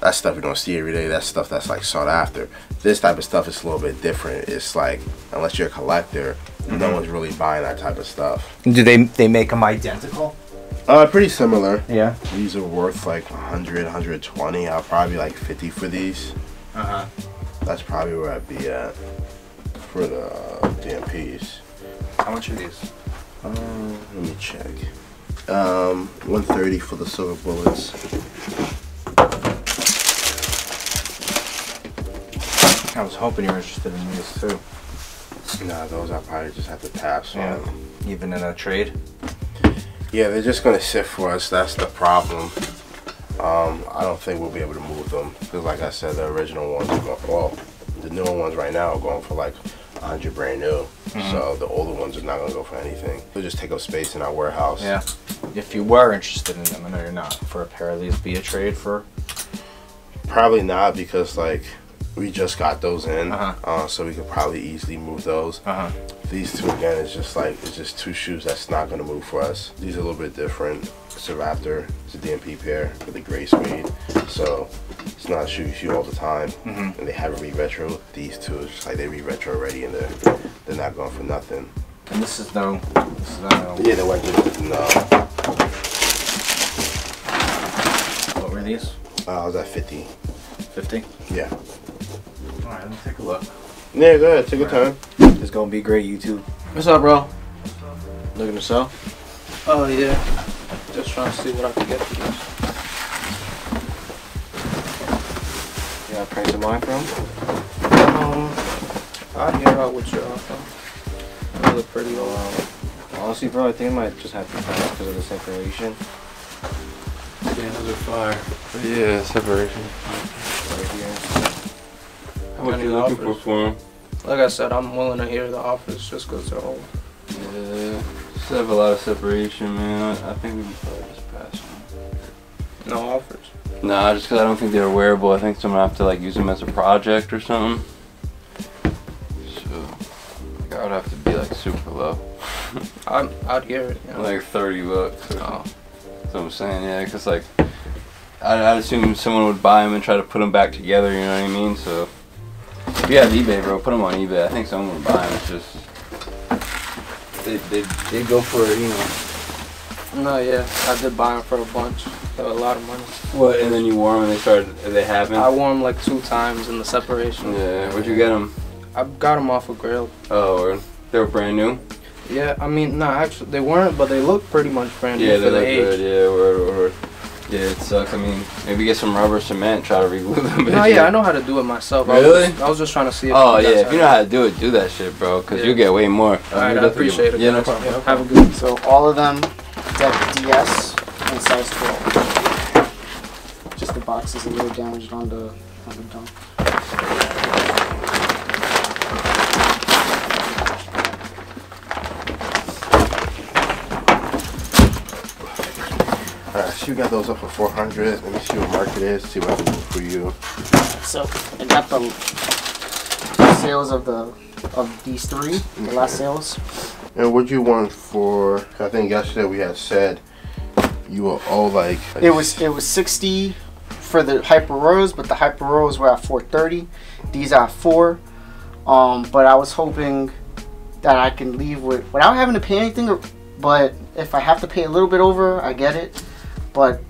that stuff you don't see every day. That's stuff that's like sought after. This type of stuff is a little bit different. It's like unless you're a collector, mm-hmm. no one's really buying that type of stuff. Do they they make them identical? Uh, pretty similar. Yeah. These are worth like a hundred, a hundred twenty. I'll probably like fifty for these. Uh huh. That's probably where I'd be at for the uh, D M Ps. How much are these? Um, uh, let me check. Um, one thirty for the silver bullets. I was hoping you were interested in these too. Nah, those I probably just have to pass on. Yeah. Even in a trade. Yeah, they're just gonna sit for us. That's the problem. Um, I don't think we'll be able to move them because, like I said, the original ones, are going, well, the newer ones right now are going for like a hundred brand new. Mm-hmm. So the older ones are not gonna go for anything. They'll just take up space in our warehouse. Yeah. If you were interested in them, I know you're not. For a pair of these, be a trade for? Probably not because like we just got those in, uh-huh. uh, so we could probably easily move those. Uh-huh. These two again is just like, it's just two shoes that's not gonna move for us. These are a little bit different. It's a Raptor, it's a D M P pair with a gray suede. So it's not a shoe you shoot all the time. Mm-hmm. And they have a re-retro. These two is just like they re-retro already and they're, they're not going for nothing. And this is no, this is no. Yeah, the wedges, no. What were these? Uh, I was at fifty. fifty? Yeah. All right, let's take a look. Yeah, go ahead, take your time. It's gonna be great, YouTube. What's up, bro? What's up? Looking to sell? Oh yeah. Just trying to see what I can get for this. You got a price in mind for them? Um, I'll hear out what you're offering. They look pretty low. Well, honestly, bro, I think I might just have to find out because of the separation. Yeah, those are fire. Yeah, separation. Right here. What are you looking for for him? Like I said, I'm willing to hear the offers just because they're old. Yeah, just have a lot of separation, man. I, I think we can probably just pass on. No offers? Nah, just because I don't think they're wearable. I think someone have to like use them as a project or something. So, like, I would have to be like super low. I'd, I'd hear it. You know? Like thirty bucks. Oh. That's what I'm saying, yeah, because like, I'd, I'd assume someone would buy them and try to put them back together, you know what I mean? So. If you have eBay, bro, put them on eBay. I think someone would buy them. It's just they they they go for it, you know. No, yeah, I did buy them for a bunch, for a lot of money. What? And then you wore them, and they started. They happened. I wore them like two times in the separation. Yeah, where'd you get them? I got them off of Grail. Oh, they were brand new. Yeah, I mean, no, nah, actually they weren't, but they looked pretty much brand new. Yeah, they look good. Yeah, word, word. Yeah, it sucks. I mean, maybe get some rubber cement, try to re-glue them. No, yeah, I know how to do it myself. Really? I was, I was just trying to see if Oh, yeah, if you know how to do it, do that shit, bro, because yeah. you get way more. All right, I appreciate it. Yeah, no problem. Yeah, no problem. Have a good one. So all of them, deck D S and size twelve. Just the box is a little damaged on the, on the dump. You got those up for four hundred. Let me see what market is, see what I can do for you. So I got the sales of the of these three, okay. the last sales. And what you want for, I think yesterday we had said you were all like, like it was it was sixty for the hyper rows, but the hyper rows were at four thirty. These are four. Um but I was hoping that I can leave with without having to pay anything, but if I have to pay a little bit over, I get it. But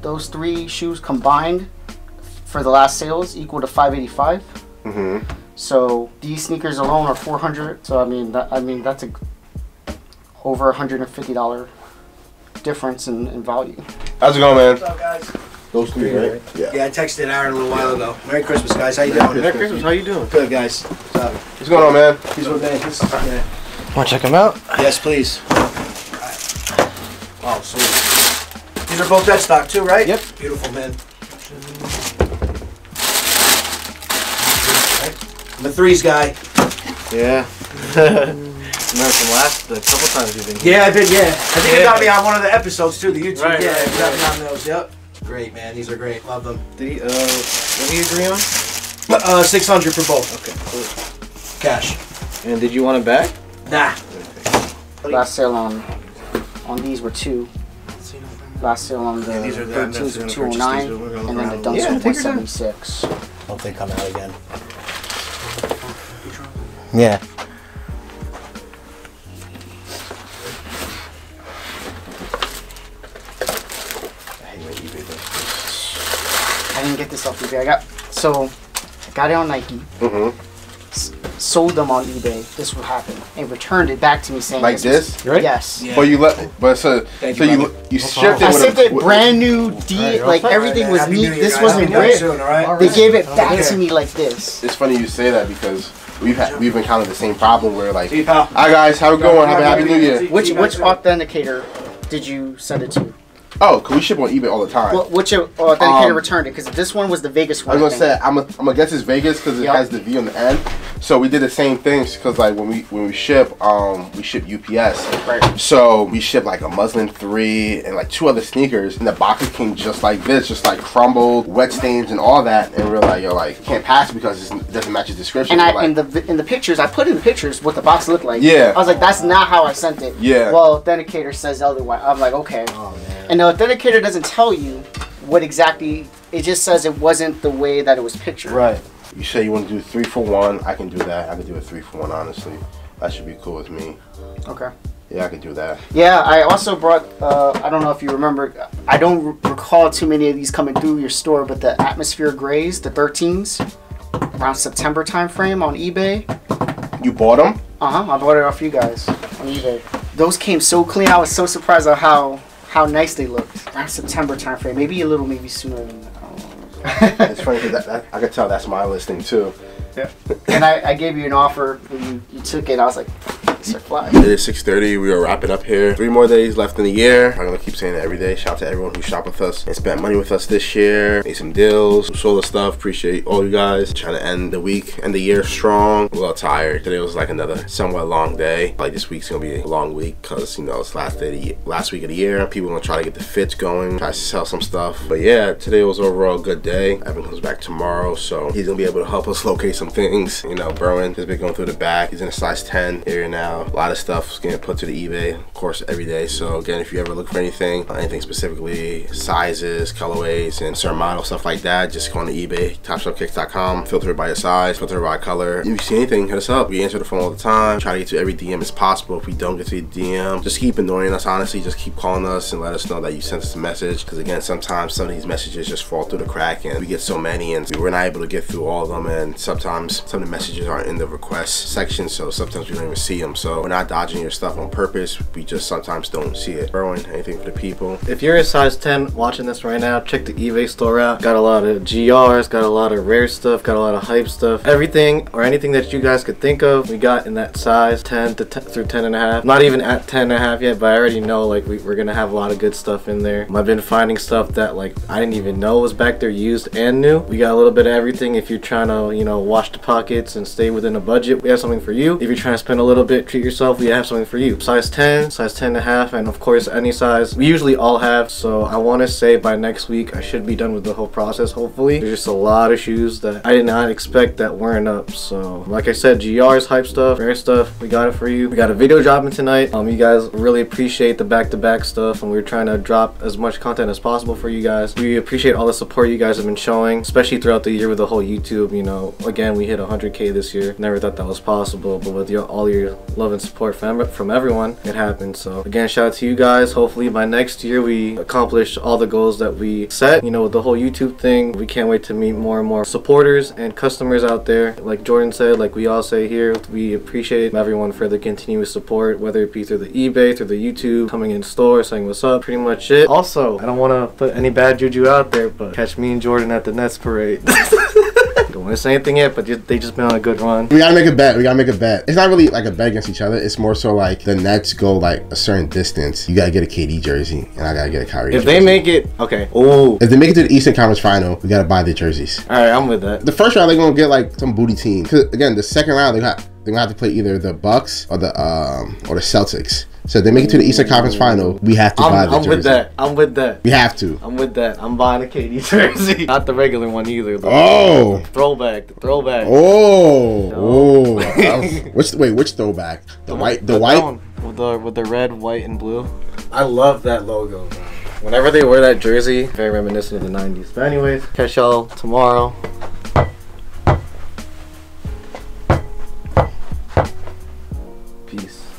those three shoes combined for the last sales equal to five eighty-five. Mm-hmm. So these sneakers alone are four hundred. So I mean, that, I mean that's a over one hundred fifty dollar difference in, in value. How's it going, man? What's up, guys? Those three, right? Yeah. Yeah, I texted Aaron a little while ago. Merry Christmas, guys. How you doing? Merry Christmas. How you doing? Good, guys. What's up? What's going on, man? He's with me. He's, yeah. Want to check them out? Yes, please. All right. Oh, sweet. These are both dead stock too, right? Yep. Beautiful, man. I'm a threes guy. Yeah. Remember from last, the couple times you've been here. Yeah, I've been, yeah. I think yeah. you got me on one of the episodes too, the YouTube. Right, yeah, right, you got right. me on those, yep. Great, man. These are great. Love them. The, uh, what do you agree on? Uh, six hundred for both. Okay, cool. Cash. And did you want it back? Nah. Okay. Last sale on, on these were two. Last sale on the yeah, these are the thirteens were two oh nine, and then the dunks yeah, were one seventy-six. Hope they come out again. Yeah. I didn't get this off eBay. I got so I got it on Nike. Mm-hmm. Sold them on eBay. This would happen, and returned it back to me saying like this. this? Right? Yes. Yeah. But you let. But so Thank so you you shipped it. I shipped it brand new. D, like everything was neat. This wasn't great. They gave it back to me like this. It's funny you say that because we've had we've encountered the same problem where like, hi guys, how it going? Have a happy New Year. Which which authenticator did you send it to? Oh, can we ship on eBay all the time? Well, which uh, authenticator um, returned it? Because this one was the Vegas one. I was gonna say I'm a, I'm gonna guess it's Vegas because it yep. has the V on the end. So we did the same things because like when we when we ship, um, we ship U P S. Right. So we ship like a Muslin three and like two other sneakers, and the boxes came just like this, just like crumbled, wet stains, and all that. And we're like, yo, like can't pass because it doesn't match the description. And I like, in the in the pictures, I put in the pictures what the box looked like. Yeah. I was like, that's not how I sent it. Yeah. Well, authenticator says otherwise. I'm like, okay. Oh man. And the authenticator doesn't tell you what exactly. It just says it wasn't the way that it was pictured. Right. You say you want to do three for one. I can do that. I can do a three for one, honestly. That should be cool with me. Okay. Yeah, I could do that. Yeah, I also brought, uh, I don't know if you remember, I don't recall too many of these coming through your store, but the Atmosphere Grays, the thirteens, around September time frame on eBay. You bought them? Uh-huh. I bought it off you guys on eBay. Those came so clean. I was so surprised at how, how nice they looked. Around September time frame. Maybe a little, maybe sooner than that. It's funny because that, that, I could tell that's my listing too. Yeah. And I, I gave you an offer when you, you took it. I was like, it's a fly. It is six thirty. We are wrapping up here. Three more days left in the year. I'm going to keep saying it every day. Shout out to everyone who shopped with us and spent money with us this year. Made some deals, sold us stuff. Appreciate all you guys. Trying to end the week and the year strong. A little tired. Today was like another somewhat long day. Like this week's going to be a long week because, you know, it's last day of the year, last week of the year. People going to try to get the fits going, try to sell some stuff. But yeah, today was overall a good day. Evan comes back tomorrow, so he's going to be able to help us locate some things. You know, Berwin has been going through the back. He's in a size ten area now. A lot of stuff is getting put to the eBay, of course, every day. So again, if you ever look for anything, anything specifically, sizes, colorways, and certain model stuff like that, just go on to eBay, Top Shelf Kicks dot com, filter it by your size, filter it by color. If you see anything, hit us up. We answer the phone all the time. Try to get to every D M as possible. If we don't get to the D M, just keep annoying us, honestly. Just keep calling us and let us know that you sent us a message. Because again, sometimes some of these messages just fall through the crack and we get so many and we're not able to get through all of them. And sometimes some of the messages aren't in the request section. So sometimes we don't even see them. so we're not dodging your stuff on purpose. We just sometimes don't see it. Throwing anything for the people. If you're a size ten watching this right now, check the eBay store out. Got a lot of G Rs, got a lot of rare stuff, got a lot of hype stuff. Everything or anything that you guys could think of, we got in that size ten to ten through ten and a half. Not even at ten and a half yet, but I already know like we, we're gonna have a lot of good stuff in there. I've been finding stuff that like I didn't even know was back there, used and new. We got a little bit of everything. If you're trying to, you know, wash the pockets and stay within a budget, we have something for you. If you're trying to spend a little bit, treat yourself, we have something for you. Size ten, size ten and a half, and of course any size. We usually all have, so I want to say by next week I should be done with the whole process, hopefully. There's just a lot of shoes that I did not expect that weren't up. So like I said, G Rs, hype stuff, rare stuff, we got it for you. We got a video dropping tonight. Um, you guys really appreciate the back-to-back stuff, and we we're trying to drop as much content as possible for you guys. We appreciate all the support you guys have been showing, especially throughout the year with the whole YouTube. You know, again, we hit one hundred K this year. Never thought that was possible, but with your, all your love and support from, from everyone, it happened. So again, shout out to you guys. Hopefully by next year we accomplish all the goals that we set. You know, with the whole YouTube thing, we can't wait to meet more and more supporters and customers out there. Like Jordan said, like we all say here, we appreciate everyone for the continuous support, whether it be through the eBay, through the YouTube, coming in store, saying what's up, pretty much it. Also, I don't want to put any bad juju out there, but catch me and Jordan at the Nets parade. Don't want to say anything yet, but they just been on a good run. We gotta make a bet. We gotta make a bet. It's not really like a bet against each other. It's more so like the Nets go like a certain distance. You gotta get a K D jersey, and I gotta get a Kyrie jersey. If they make it, okay. Oh. If they make it to the Eastern Conference Final, we gotta buy their jerseys. All right, I'm with that. The first round, they're gonna get like some booty team. Cause again, the second round, they got they're gonna have to play either the Bucks or the um or the Celtics. So if they make it to the Eastern Conference Final, we have to I'm, buy the I'm jersey. I'm with that. I'm with that. We have to. I'm with that. I'm buying a K D jersey. Not the regular one either. Though. Oh. The throwback. The throwback. Oh. No. Oh. Which, wait, which throwback? The, the white. The, the white. One. With the with the red, white, and blue. I love that logo, bro. Whenever they wear that jersey, very reminiscent of the nineties. But anyways, catch y'all tomorrow. Peace.